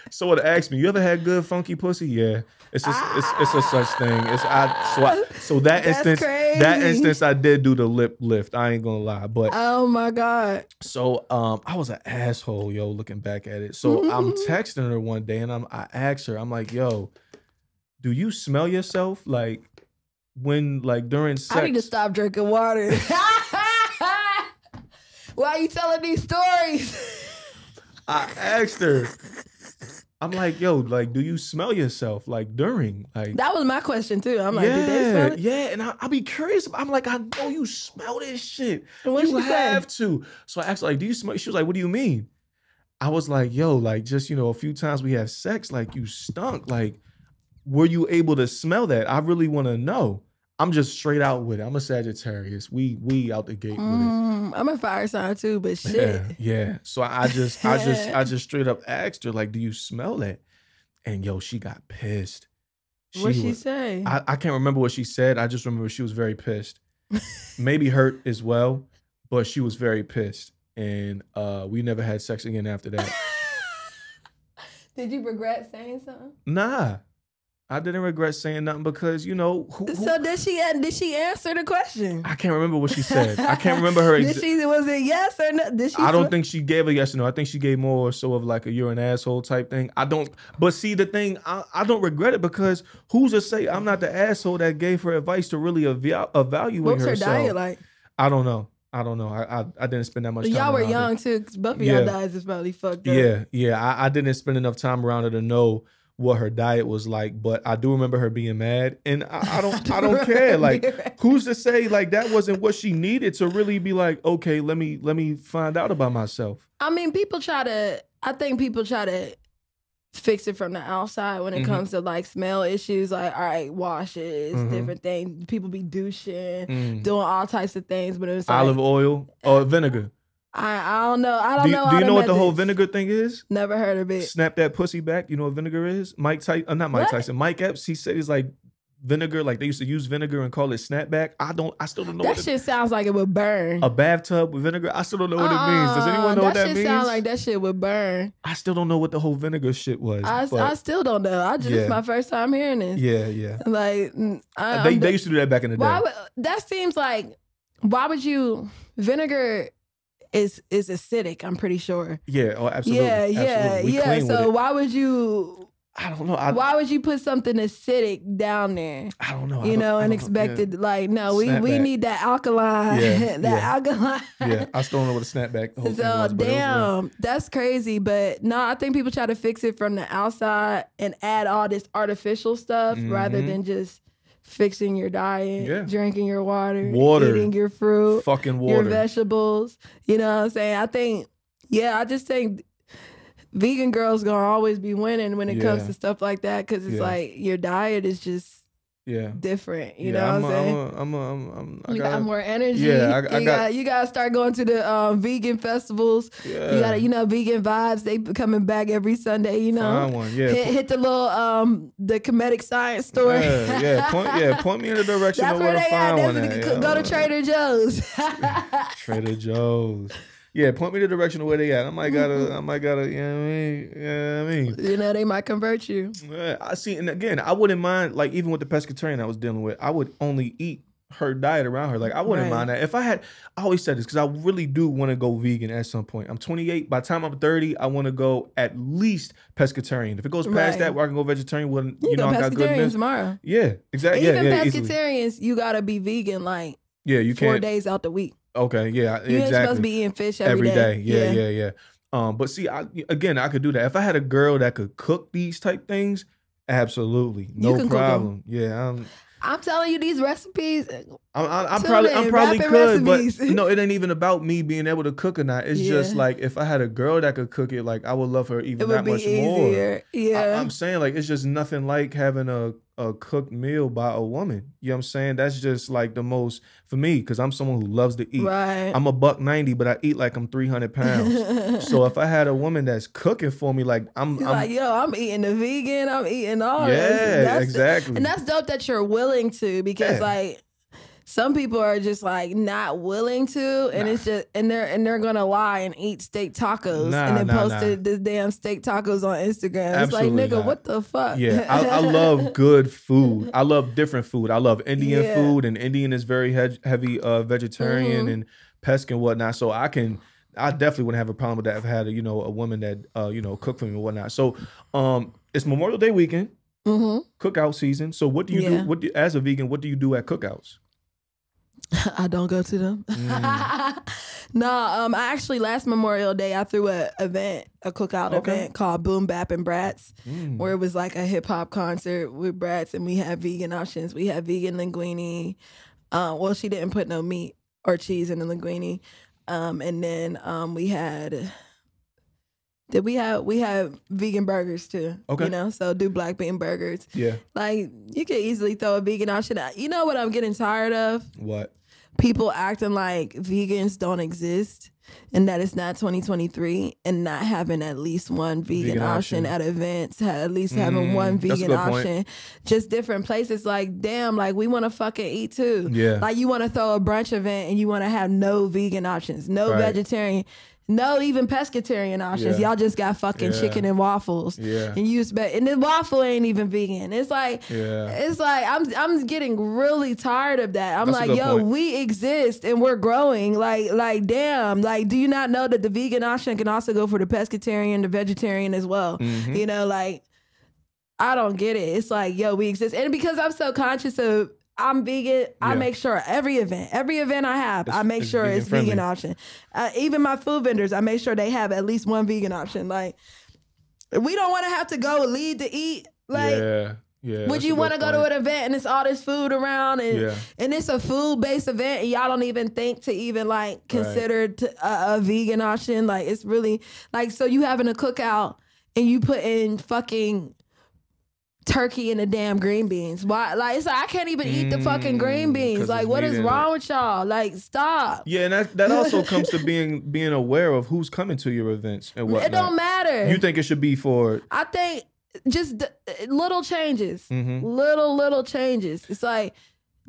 someone asked me, "You ever had good funky pussy?" Yeah, it's a such thing. So that instance I did do the lip lift. I ain't gonna lie, but oh my God. So I was an asshole, yo. Looking back at it, so I'm texting her one day, and I asked her, I'm like, "Yo, do you smell yourself like when like during sex?" I need to stop drinking water. Why are you telling these stories? I asked her, I'm like, "Yo, like, do you smell yourself like during?" Like that was my question too. I'm like, "Did they smell it?" Yeah, and I be curious. I'm like, "I know you smell this shit. You have to." So I asked her, like, "Do you smell?" She was like, "What do you mean?" I was like, "Yo, like, just, you know, a few times we have sex, like you stunk. Like, were you able to smell that? I really want to know." I'm just straight out with it. I'm a Sagittarius. We out the gate with it. I'm a fire sign too, but shit. Yeah. So I just straight up asked her, like, "Do you smell that?" And yo, she got pissed. What'd she say? I can't remember what she said. I just remember she was very pissed. Maybe hurt as well, but she was very pissed. And we never had sex again after that. Did you regret saying something? Nah. I didn't regret saying nothing because, you know, So did she answer the question? I can't remember what she said. I can't remember her exact... Was it yes or no? I don't think she gave a yes or no. I think she gave more or so of like a "you're an asshole" type thing. I don't... But see, the thing, I don't regret it because who's to say I'm not the asshole that gave her advice to really evaluate herself? What's her diet like? I don't know. I didn't spend that much time. Y'all were young too, because both of y'all diets is probably fucked up. Yeah. I didn't spend enough time around her to know what her diet was like, but I do remember her being mad, and I don't care. Like, who's to say like that wasn't what she needed to really be like, okay, let me find out about myself. I mean, I think people try to fix it from the outside when it comes to like smell issues, like, all right, washes, different things. People be douching, doing all types of things, but it was like, olive oil or vinegar. I don't know. Do you know what the whole vinegar thing is? Never heard of it. Snap that pussy back. You know what vinegar is? Mike Epps. He said he's like vinegar. Like they used to use vinegar and call it snapback. I still don't know. That shit sounds like it would burn. A bathtub with vinegar. I still don't know what it means. Does anyone know what that means? That shit sounds like that shit would burn. I still don't know what the whole vinegar shit was. I still don't know. It's my first time hearing this. Yeah. Like they used to do that back in the day. That seems like, why would you... Vinegar is acidic, I'm pretty sure. Yeah, oh, absolutely. Yeah. So why would you... I don't know. Why would you put something acidic down there? I don't know. You know, and expect it like, no, we need that alkaline. Alkaline. Yeah, I still don't know what a snapback the whole thing was. Damn, that's crazy. But no, I think people try to fix it from the outside and add all this artificial stuff rather than just... fixing your diet, drinking your water, eating your fruit, fucking water, your vegetables. You know what I'm saying? I just think vegan girls gonna always be winning when it comes to stuff like that, because it's like your diet is just different. You know what I'm saying? I got more energy. You gotta start going to the vegan festivals. You gotta, vegan vibes. They coming back every Sunday. You know, hit the little the comedic science store. Point me in the direction of where to find one. Go to Trader Joe's. Trader Joe's. Yeah, point me the direction of where they at. I might gotta, you know what I mean? You know what I mean? You know, they might convert you. I see, and again, I wouldn't mind, like, even with the pescatarian I was dealing with, I would only eat her diet around her. Like, I wouldn't mind that. If I had, I always said this, because I really do want to go vegan at some point. I'm 28. By the time I'm 30, I want to go at least pescatarian. If it goes past that, where I can go vegetarian, well, you know, I got good meals tomorrow. Yeah, exactly. Even pescatarians, you got to be vegan, like, you can't, 4 days out the week. Okay, yeah, you ain't supposed to be eating fish every day. Yeah. But see, I could do that. If I had a girl that could cook these type things, absolutely, no problem. Yeah, I'm telling you, these recipes. I probably could, but no, it ain't even about me being able to cook or not. It's just like, if I had a girl that could cook it, like, I would love her even that much more. Yeah, I'm saying, like, it's just nothing like having a cooked meal by a woman. You know what I'm saying? That's just like the most for me, because I'm someone who loves to eat. Right. I'm 190, but I eat like I'm 300 pounds. So if I had a woman that's cooking for me, like I'm eating the vegan, I'm eating all this. That's exactly. And that's dope that you're willing to, because like some people are just like not willing to, and it's just and they're gonna lie and eat steak tacos and then posted this damn steak tacos on Instagram. Absolutely, it's like, nigga, what the fuck? Yeah, I love good food. I love different food. I love Indian food, and Indian is very heavy vegetarian and pesc and whatnot. So I definitely wouldn't have a problem with that if I had a woman that cooked for me and whatnot. So it's Memorial Day weekend, cookout season. So what do you do? What do, as a vegan, what do you do at cookouts? I don't go to them. I actually, last Memorial Day, I threw a cookout event called Boom Bap and Brats, where it was like a hip hop concert with brats, and we had vegan options. We had vegan linguine. Well, she didn't put no meat or cheese in the linguine. And then we had... We have vegan burgers too. Okay. So do black bean burgers. Yeah. Like, you could easily throw a vegan option. You know what I'm getting tired of? What? People acting like vegans don't exist and that it's not 2023, and not having at least one vegan option at events, at least having one vegan option. Just different places. Like, damn, like, we want to fucking eat too. Yeah. Like, you want to throw a brunch event and you want to have no vegan options, no vegetarian, no even pescatarian options. Y'all just got fucking chicken and waffles. Yeah. And you expect, and the waffle ain't even vegan. It's like, it's like I'm getting really tired of that. I'm like, yo, we exist and we're growing. Like damn, like, do you not know that the vegan option can also go for the pescatarian, the vegetarian as well? You know, like, I don't get it. It's like, yo, we exist. And because I'm so conscious of I'm vegan, I make sure every event I have, I make sure it's vegan option. Even my food vendors, I make sure they have at least one vegan option. Like, we don't want to have to go lead to eat. Like, would you want to go to an event and it's all this food around, and and it's a food-based event, and y'all don't even think to even like consider a vegan option? Like, it's really like, so you having a cookout and you put in fucking turkey and the damn green beans. Why? Like, it's like, I can't even eat the fucking green beans. Like, what is wrong with y'all? Like, stop. Yeah, and that also comes to being aware of who's coming to your events and whatnot. It don't matter. You think it should be for? I think just little changes, little changes. It's like,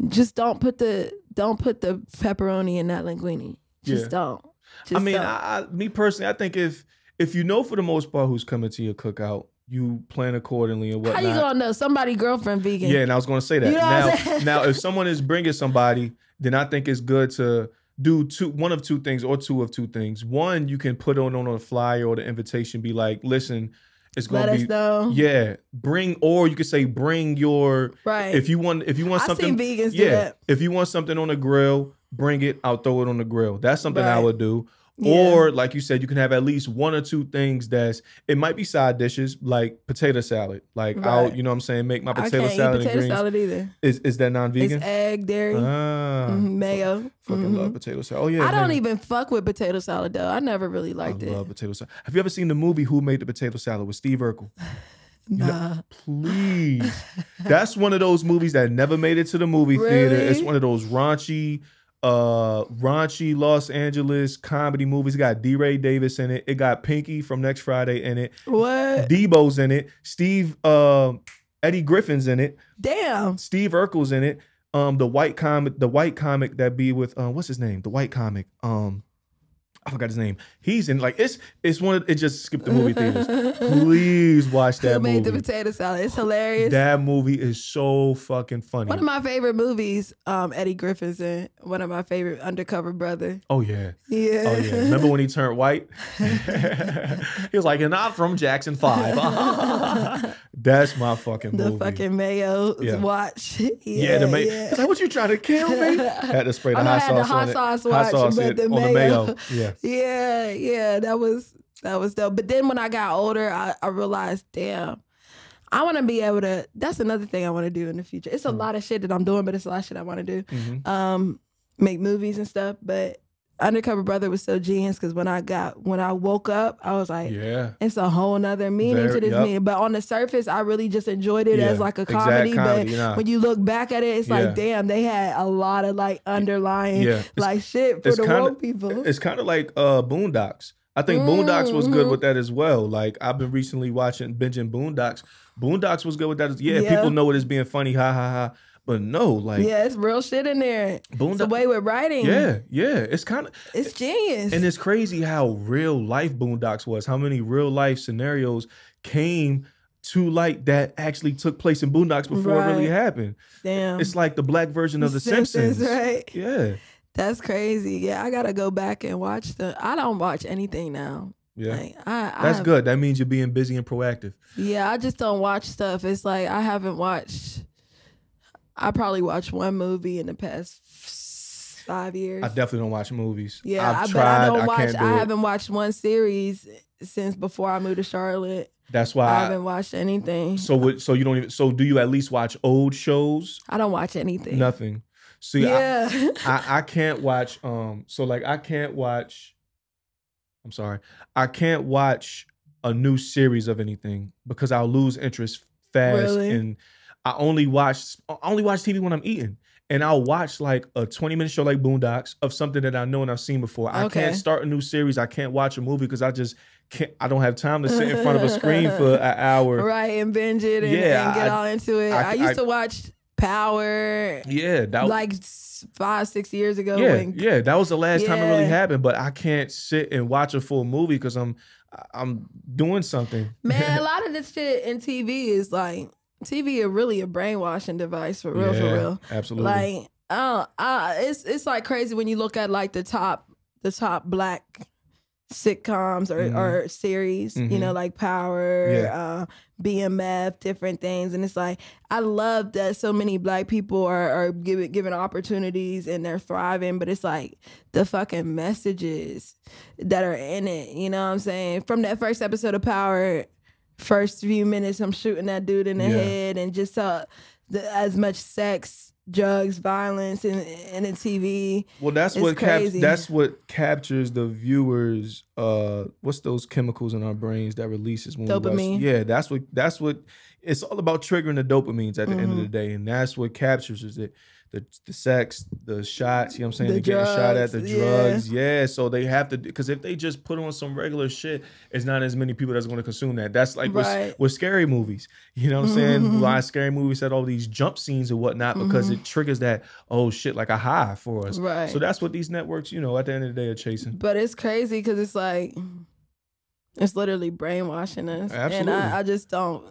just don't put the pepperoni in that linguine. Just don't. Just don't. Me personally, I think if you know for the most part who's coming to your cookout, you plan accordingly and whatnot. How you gonna know somebody girlfriend vegan? Yeah, and I was gonna say that. You know now, if someone is bringing somebody, then I think it's good to do one of two things. One, you can put on a flyer or the invitation, be like, listen, it's gonna be. Let us know. Yeah, bring, or you could say bring your. Right. If you want something. I've seen vegans do that. If you want something on the grill, bring it. I'll throw it on the grill. That's something I would do. Yeah. Or, like you said, you can have at least one or two things it might be side dishes, like potato salad. Like, I'll, you know what I'm saying, make my potato salad. I can't eat potato salad either. Is that non-vegan? It's egg, dairy, mayo. Fucking love potato salad. Oh, yeah. I don't even fuck with potato salad, though. I never really liked it. I love potato salad. Have you ever seen the movie Who Made the Potato Salad with Steve Urkel? Nah. Please. That's one of those movies that never made it to the movie theater. It's one of those raunchy Los Angeles comedy movies. It got D. Ray Davis in it. It got Pinky from Next Friday in it. What? Debo's in it. Eddie Griffin's in it. Damn. Steve Urkel's in it. The white comic that be with what's his name? The white comic. I forgot his name. He's in like it's one of it just skipped the movie theaters. Please watch that movie. Who made the potato salad? It's hilarious. That movie is so fucking funny. One of my favorite movies, Eddie Griffin's in. One of my favorite, Undercover Brother. Oh yeah. Yeah. Oh yeah. Remember when he turned white? He was like, "You're not from Jackson 5." That's my fucking movie. The fucking mayo watch. Yeah, yeah, the mayo. Yeah. It's like, what you trying to kill me? Had to spray the hot sauce on the mayo. Yeah. Yeah, yeah, that was dope. But then when I got older, I realized, damn, I want to be able to. That's another thing I want to do in the future. It's a lot of shit that I'm doing, but it's a lot of shit I want to do. Make movies and stuff. But Undercover Brother was so genius because when I woke up, I was like, yeah, it's a whole nother meaning to this meaning. But on the surface, I really just enjoyed it as like a comedy. But when you look back at it, it's like, damn, they had a lot of like underlying like shit for the woke people. It's kind of like Boondocks. I think Boondocks was good with that as well. Like I've been recently binging Boondocks. Boondocks was good with that. Yeah, people know it as being funny, ha ha ha. But no, like... Yeah, it's real shit in there. It's the way we're writing. Yeah, yeah. It's kind of... It's genius. And it's crazy how real life Boondocks was. How many real life scenarios came to light that actually took place in Boondocks before it really happened. Damn. It's like the black version of The Simpsons. Right? Yeah. That's crazy. Yeah, I got to go back and watch the... I don't watch anything now. Yeah, like, that's good. That means you're being busy and proactive. Yeah, I just don't watch stuff. It's like I haven't watched... I probably watched one movie in the past 5 years. I definitely don't watch movies. Yeah, I haven't watched one series since before I moved to Charlotte. That's why I haven't watched anything. So you don't even. So do you at least watch old shows? I don't watch anything. Nothing. See, yeah, I can't watch. So like I can't watch. I'm sorry, I can't watch a new series of anything because I'll lose interest fast. Really? And I only watch TV when I'm eating. And I'll watch like a 20-minute show like Boondocks of something that I know and I've seen before. I can't start a new series. I can't watch a movie because I just can't. I don't have time to sit in front of a screen for an hour. Right, and binge it and get all into it. I used to watch Power. Yeah. That was, like 5-6 years ago. Yeah, yeah, that was the last time it really happened. But I can't sit and watch a full movie because I'm doing something. Man, a lot of this shit in TV is like... TV are really a brainwashing device for real, for real. Absolutely. Like, it's like crazy when you look at like the top black sitcoms or series, you know, like Power, BMF, different things, and it's like I love that so many black people are given opportunities and they're thriving, but it's like the fucking messages that are in it. You know what I'm saying? From that first episode of Power. First few minutes, I'm shooting that dude in the head, and just as much sex, drugs, violence, and the TV. Well, that's what captures the viewers. What's those chemicals in our brains that releases when dopamine? Yeah, that's what. It's all about triggering the dopamines at the end of the day, and that's what captures it. The sex, the shots. You know what I'm saying? They're getting shot at, the drugs. Yeah. So they have to, because if they just put on some regular shit, it's not as many people that's going to consume that. That's like with scary movies. You know what I'm saying? Why scary movies had all these jump scenes and whatnot because it triggers that oh shit like a high for us. Right. So that's what these networks, you know, at the end of the day are chasing. But it's crazy because it's like it's literally brainwashing us. Absolutely. And I just don't.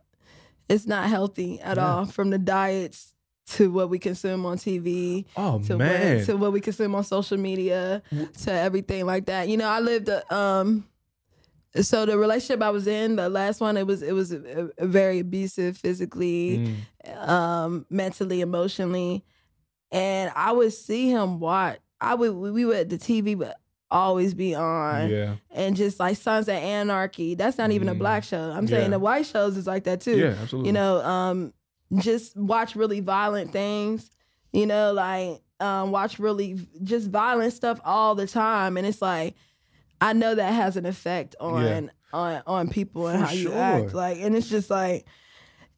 It's not healthy at all from the diets. To what we consume on TV, to what we consume on social media, to everything like that. You know, I lived so the relationship I was in, the last one, it was a very abusive physically, mentally, emotionally, and I would see him watch. We were at the TV, but. Always be on and just like Sons of Anarchy. That's not even a black show. I'm saying the white shows is like that too. Yeah, absolutely. You know, just watch really violent things, you know, like watch really just violent stuff all the time. And it's like, I know that has an effect on people and how you act. Like, and it's just like,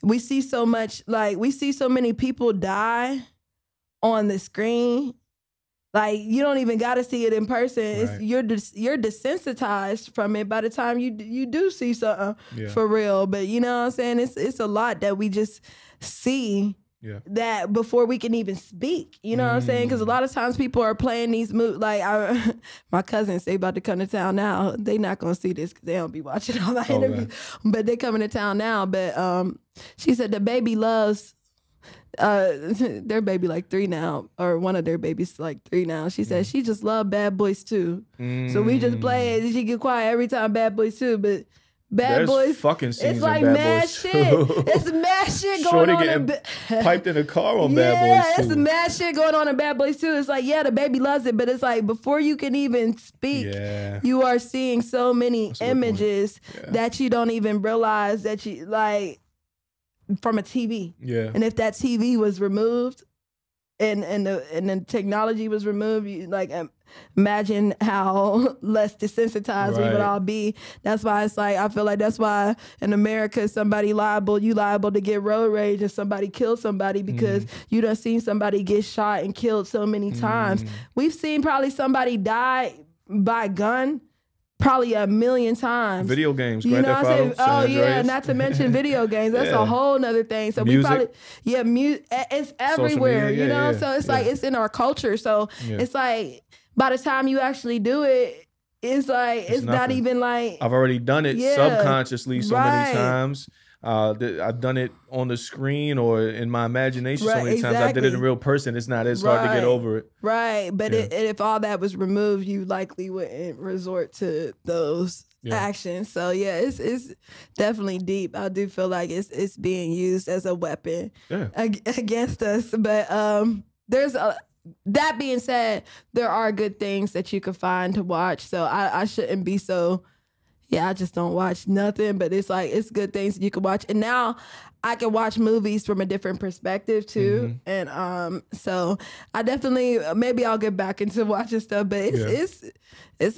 we see so many people die on the screen. Like, you don't even got to see it in person. Right. It's, you're desensitized from it by the time you do see something for real. But you know what I'm saying? It's a lot that we just see Yeah. That before we can even speak, you know what I'm saying? Because a lot of times people are playing these moves. Like my cousins, they about to come to town now. They not gonna see this because they don't be watching all my interviews. But they coming to town now. But she said the baby loves their baby like 3 now, or one of their babies like 3 now. She said she just loved Bad Boys 2. So we just play it. And she get quiet every time Bad Boys 2, but. There's fucking scenes in Bad Boys. It's like mad shit. It's mad shit going on. Shorty getting piped in a car on Bad Boys 2. Yeah, it's mad shit going on in Bad Boys 2. It's like, yeah, the baby loves it, but it's like before you can even speak, you are seeing so many images that you don't even realize that you like from a TV. Yeah. And if that TV was removed and the technology was removed, you like. Imagine how less desensitized we would all be. That's why it's like, I feel like that's why in America, somebody liable to get road rage and somebody kill somebody because you done seen somebody get shot and killed so many times. We've seen probably somebody die by gun probably 1,000,000 times. Video games, you know what I'm saying? Oh yeah, not to mention video games. That's a whole nother thing. So music. It's everywhere, media, you know? So it's like, it's in our culture. So it's like, by the time you actually do it, it's like, it's not even like... I've already done it subconsciously so many times. I've done it on the screen or in my imagination so many times. I did it in real person. It's not as hard to get over it. Right. But if all that was removed, you likely wouldn't resort to those actions. So yeah, it's definitely deep. I do feel like it's being used as a weapon against us. But there's... That being said, there are good things that you can find to watch. So I shouldn't be so, I just don't watch nothing. But it's like, it's good things that you can watch. And now I can watch movies from a different perspective too. And so I definitely, maybe I'll get back into watching stuff. But it's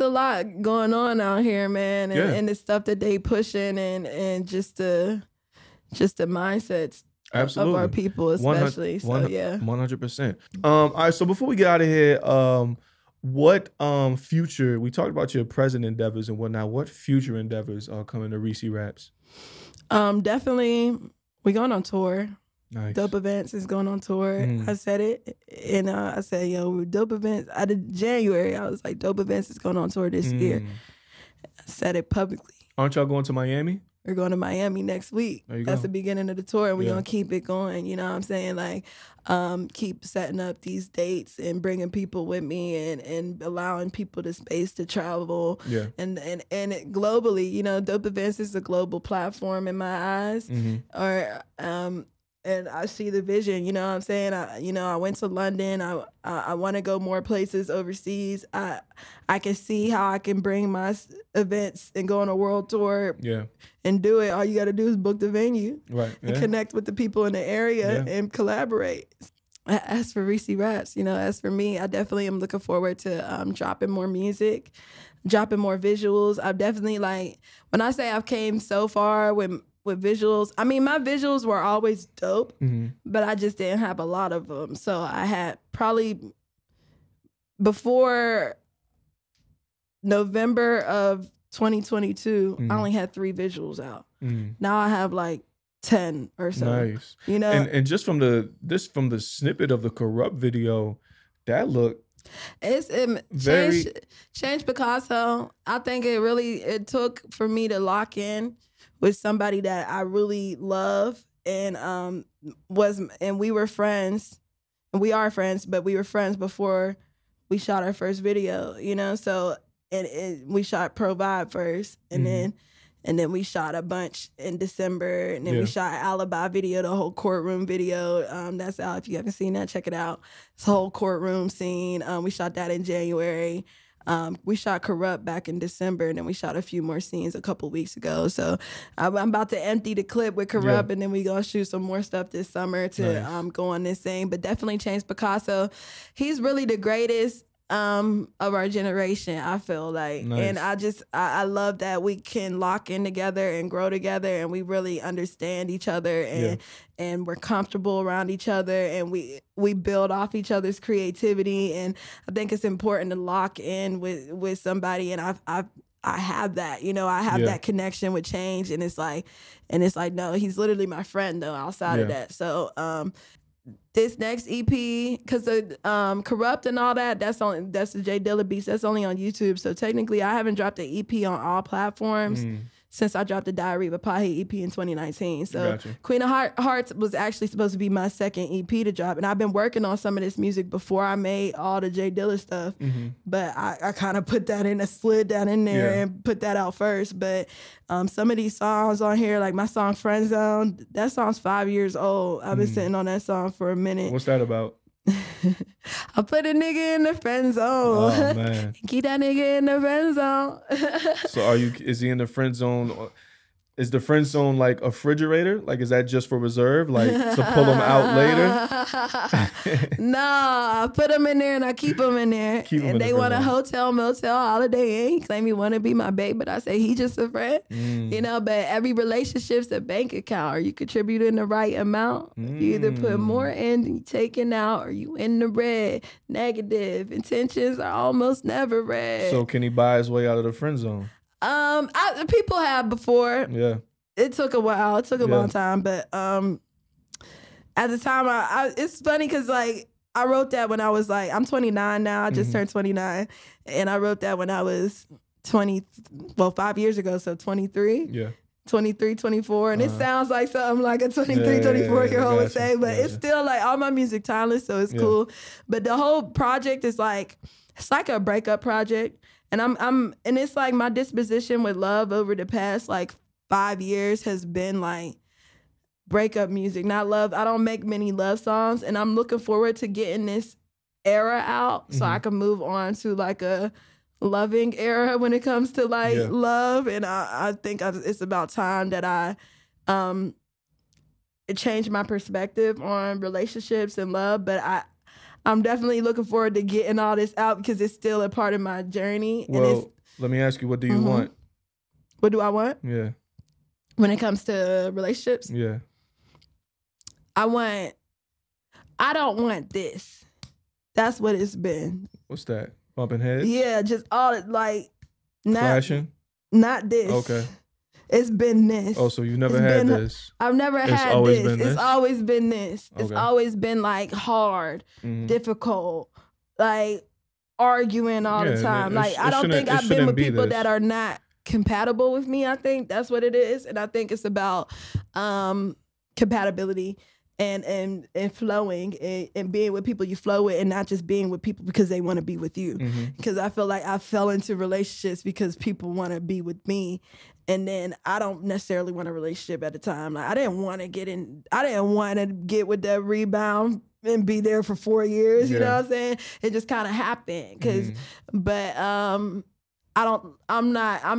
a lot going on out here, man. And, and the stuff that they pushing and just the mindsets. Absolutely. Of our people, especially. 100%. All right, so before we get out of here, what future, we talked about your present endeavors and whatnot, what future endeavors are coming to Reecee Raps? Definitely, we're going on tour. Nice. Dope Events is going on tour. I said it, and I said, yo, Dope Events, out of January, I was like, Dope Events is going on tour this year. I said it publicly. Aren't y'all going to Miami? We're going to Miami next week. That's the beginning of the tour, and we're going to keep it going. You know what I'm saying? Like, keep setting up these dates and bringing people with me and allowing people the space to travel. Yeah. And globally, you know, Dope Events is a global platform in my eyes. Or and I see the vision, you know what I'm saying? I went to London. I want to go more places overseas. I can see how I can bring my events and go on a world tour and do it. All you got to do is book the venue and connect with the people in the area and collaborate. As for Reecee Raps, you know, as for me, I definitely am looking forward to dropping more music, dropping more visuals. I've definitely, like, when I say I've came so far with visuals, I mean, my visuals were always dope, but I just didn't have a lot of them. So I had probably before November of 2022, I only had 3 visuals out. Now I have like 10 or so. Nice. You know, and just from the snippet of the Corrupt video, that looked. Chase Picasso. I think it took for me to lock in with somebody that I really love and we were friends, and we are friends, but we were friends before we shot our first video, you know. So we shot Pro Vibe first, and then we shot a bunch in December, and then we shot Alibi video, the whole courtroom video. That's out. If you haven't seen that, check it out. It's the whole courtroom scene. We shot that in January. We shot Corrupt back in December, and then we shot a few more scenes a couple weeks ago. So I'm about to empty the clip with Corrupt, and then we gonna shoot some more stuff this summer to go on this thing. But definitely Chase Picasso. He's really the greatest of our generation, I feel like. Nice. And I love that we can lock in together and grow together, and we really understand each other, and we're comfortable around each other, and we build off each other's creativity. And I think it's important to lock in with somebody, and I have that, you know. I have that connection with Change, and it's like no, he's literally my friend though outside of that. So this next EP, because the Corrupt and all that, that's the Jay Dilla beats. That's only on YouTube. So technically, I haven't dropped an EP on all platforms since I dropped the Diary of a Pahea EP in 2019. So Queen of Hearts was actually supposed to be my second EP to drop. And I've been working on some of this music before I made all the Jay Dilla stuff. But I kind of put that in, I slid that in there and put that out first. But some of these songs on here, like my song Friend Zone, that song's 5 years old. I've been sitting on that song for a minute. What's that about? I put a nigga in the friend zone. Oh, man. Keep that nigga in the friend zone. So are you? Is he in the friend zone? Or is the friend zone like a refrigerator? Like, is that just for reserve? Like to pull them out later? No, I put them in there and I keep them in there. Keep and in they the want a hotel, motel, Holiday Inn. Claim he want to be my babe, but I say he just a friend. You know, but every relationship's a bank account. Are you contributing the right amount? You either put more in than you taking out, or you in the red. Negative intentions are almost never red. So can he buy his way out of the friend zone? People have before. Yeah. It took a while. It took a long time, but at the time, it's funny because like I wrote that when I was like, I'm 29 now. I just turned 29, and I wrote that when I was 20. Well, 5 years ago, so 23. Yeah. 23, 24, and it sounds like something like a 23, 24-year-old would say, but it's still like all my music timeless, so it's cool. But the whole project is like it's like a breakup project. And and it's like my disposition with love over the past like 5 years has been like breakup music, not love. I don't make many love songs, and I'm looking forward to getting this era out so I can move on to like a loving era when it comes to like love. And I think it's about time that I change my perspective on relationships and love, but I'm definitely looking forward to getting all this out because it's still a part of my journey. Well, and let me ask you, what do you want? What do I want? Yeah. When it comes to relationships? Yeah. I don't want this. That's what it's been. What's that? Bumping heads? Yeah, just all like. Clashing? Not this. Okay. It's been this. Oh, so you've never had this. I've never had this. It's always been this. It's always been like hard, difficult, like arguing all the time. Like I don't think I've been with people that are not compatible with me. I think that's what it is. And I think it's about compatibility and flowing and being with people you flow with and not just being with people because they want to be with you. Because I feel like I fell into relationships because people want to be with me. And then I don't necessarily want a relationship at the time. Like, I didn't want to get in. I didn't want to get with that rebound and be there for 4 years. You know what I'm saying? It just kind of happened. But I'm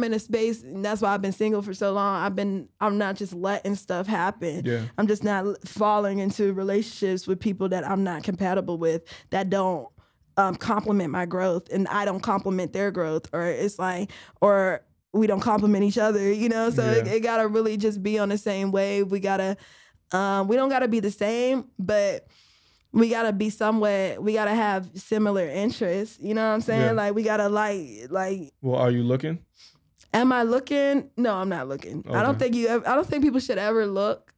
in a space, and that's why I've been single for so long. I'm not just letting stuff happen. I'm just not falling into relationships with people that I'm not compatible with, that don't complement my growth, and I don't complement their growth, or we don't compliment each other, you know? So it gotta really just be on the same wave. We don't gotta be the same, but we gotta be somewhat, we gotta have similar interests, you know what I'm saying? Like, we gotta like. Well, are you looking? Am I looking? No, I'm not looking. Okay. I don't think people should ever look.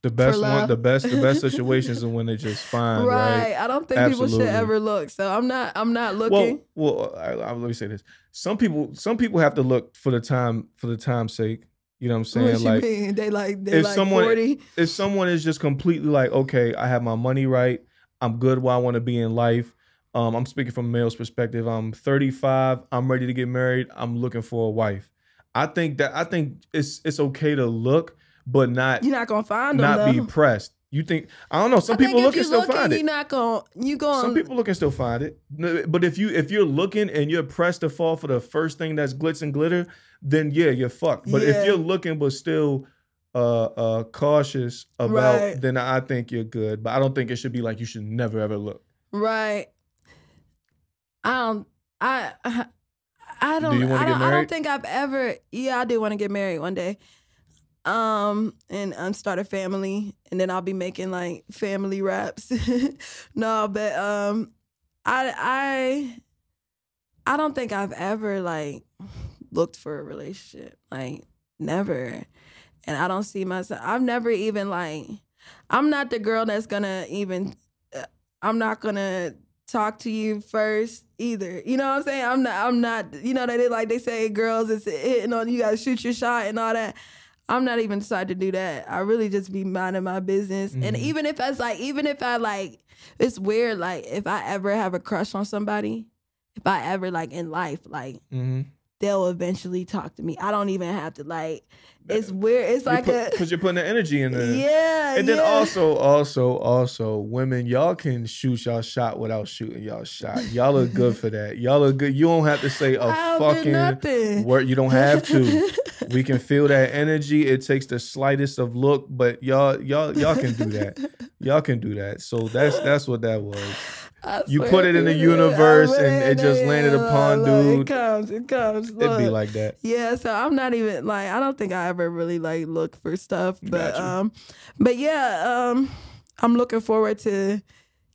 The best situations are when they just find right. I don't think people should ever look. So I'm not looking. Well, let me say this. Some people have to look for the time's sake. You know what I'm saying? What like you mean? They like they if like someone 40. If someone is just completely like, okay, I have my money right, I'm good where I want to be in life. I'm speaking from a male's perspective. I'm 35. I'm ready to get married. I'm looking for a wife. I think it's okay to look. But not you're not gonna find them. Not be pressed. You think I don't know? Some people look and still find it. You're not gonna you going. Some people look and still find it. But if you're looking and you're pressed to fall for the first thing that's glitz and glitter, then yeah, you're fucked. But if you're looking but still cautious about, then I think you're good. But I don't think it should be like you should never ever look. Right. I don't. Do you want to get married? I don't think I've ever. Yeah, I do want to get married one day. And start a family, and then I'll be making like family raps. No, but I don't think I've ever like looked for a relationship, like never. And I don't see myself. I've never even like I'm not the girl that's gonna even, I'm not gonna talk to you first either. You know what I'm saying? I'm not, you know, they say girls, it's hitting on, you gotta shoot your shot and all that. I'm not even decided to do that. I really just be minding my business. Mm-hmm. And even if I it's weird, like if I ever have a crush on somebody, if I ever like in life, like mm-hmm. they'll eventually talk to me. I don't even have to like, it's weird. It's like because you're putting the energy in there. Yeah. And then also women, y'all can shoot y'all shot without shooting y'all shot. Y'all are good for that. Y'all are good. You don't have to say a fucking word. You don't have to. We can feel that energy. It takes the slightest of look, but y'all can do that. Y'all can do that. So that's what that was. You put it in the universe and it just landed upon, dude. It comes. It'd be like that. Yeah, so I'm not even like, I don't think I ever really like look for stuff, but gotcha. But yeah, I'm looking forward to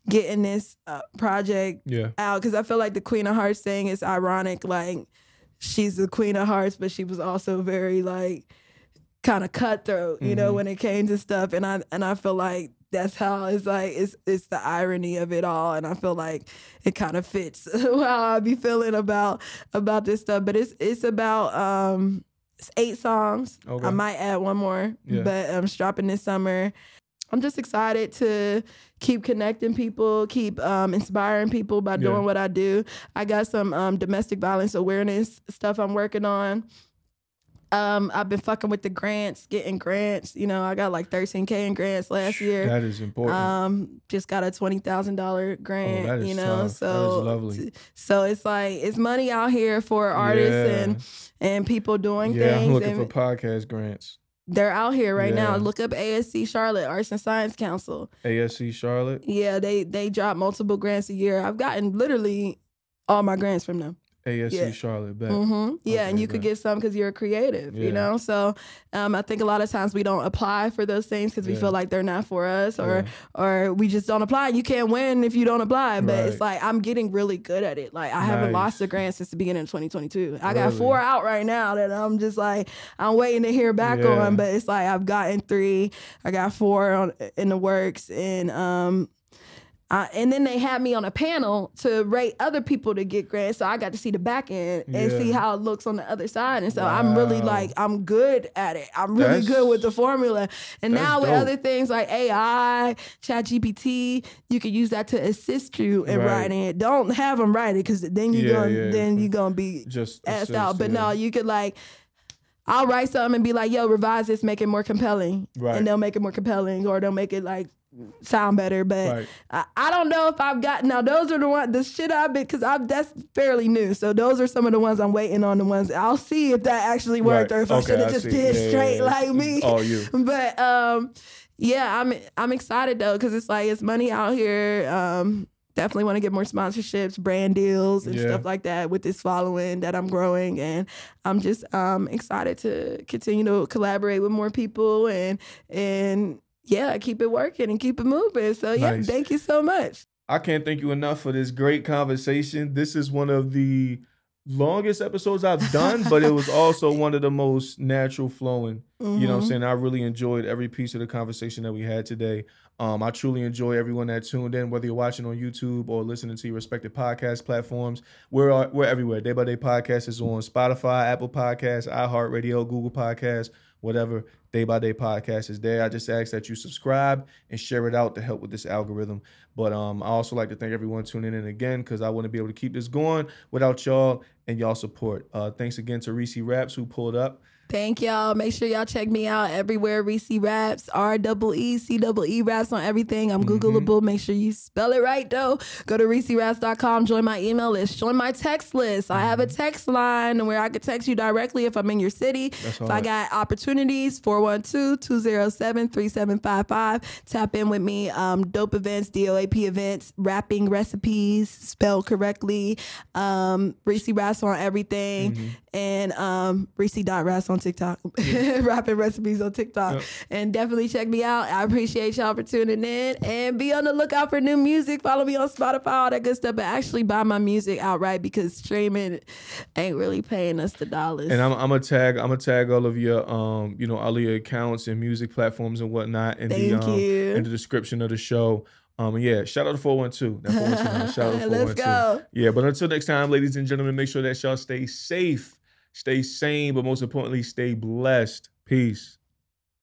getting this project out, because I feel like the Queen of Hearts thing is ironic. Like, she's the Queen of Hearts, but she was also very like kind of cutthroat, you know, when it came to stuff. And I feel like that's how it's like, it's the irony of it all. And I feel like it kind of fits how I be feeling about this stuff. But it's about it's 8 songs. Okay. I might add one more, but I'm dropping this summer. I'm just excited to keep connecting people, keep inspiring people by doing what I do. I got some domestic violence awareness stuff I'm working on. I've been fucking with the grants, getting grants. You know, I got like 13K in grants last year. That is important. Just got a $20,000 grant, you know, tough. So that is lovely. So it's like, it's money out here for artists and people doing things. Yeah, I'm looking for podcast grants. They're out here right now. Look up ASC Charlotte, Arts and Science Council. ASC Charlotte? Yeah, they drop multiple grants a year. I've gotten literally all my grants from them. ASC Charlotte, back. Mm-hmm. Yeah, okay, and you could get some because you're a creative, you know? So I think a lot of times we don't apply for those things because we feel like they're not for us, or we just don't apply. You can't win if you don't apply, but it's like I'm getting really good at it. Like I haven't lost a grant since the beginning of 2022. I got 4 out right now that I'm just like, I'm waiting to hear back on, but it's like I've gotten 3. I got 4 in the works, and then they had me on a panel to rate other people to get grants. So I got to see the back end and see how it looks on the other side. And so I'm really like, I'm good at it. I'm really good with the formula. And now with other things like AI, ChatGPT, you can use that to assist you in writing it. Don't have them write it because then you're gonna be just assed out. But no, you could like, I'll write something and be like, yo, revise this, make it more compelling. Right. And they'll make it more compelling, or they'll make it like sound better, but I don't know if I've got, now those are the ones, the shit I've been, because that's fairly new, so those are some of the ones I'm waiting on, the ones I'll see if that actually worked or if I should have just did straight like me. All you. But yeah, I'm excited though, because it's like, it's money out here. Definitely want to get more sponsorships, brand deals and stuff like that with this following that I'm growing. And I'm just excited to continue to collaborate with more people and yeah, keep it working and keep it moving. So yeah, nice. Thank you so much. I can't thank you enough for this great conversation. This is one of the longest episodes I've done, but it was also one of the most natural flowing. Mm-hmm. You know what I'm saying? I really enjoyed every piece of the conversation that we had today. I truly enjoy everyone that tuned in, whether you're watching on YouTube or listening to your respective podcast platforms. We're everywhere. Day by Day Podcast is on Spotify, Apple Podcasts, iHeartRadio, Google Podcasts, whatever. Day by Day Podcast is there. I just ask that you subscribe and share it out to help with this algorithm. But I also like to thank everyone tuning in again, because I wouldn't be able to keep this going without y'all and y'all support. Thanks again to Reecee Raps who pulled up. Thank y'all. Make sure y'all check me out everywhere. Reecee Raps, REECEE Raps on everything. I'm Googleable. Make sure you spell it right though. Go to ReeCeeRaps.com. Join my email list. Join my text list. I have a text line where I could text you directly if I'm in your city. So I got opportunities. 412-207-3755. Tap in with me. Dope Events, DOAP Events, Rapping Recipes, spelled correctly. Reecee Raps on everything. And Reecee.Raps on TikTok. Rapping Recipes on TikTok. And definitely check me out. I appreciate y'all for tuning in, and be on the lookout for new music. Follow me on Spotify, all that good stuff, but actually buy my music outright, because streaming ain't really paying us the dollars. And I'm gonna tag all of your you know, Aliyah the accounts and music platforms and whatnot in the description of the show. Yeah, shout out to 412. That 412 shout out to 412. Let's go. Yeah, but until next time, ladies and gentlemen, make sure that y'all stay safe, stay sane, but most importantly, stay blessed. Peace.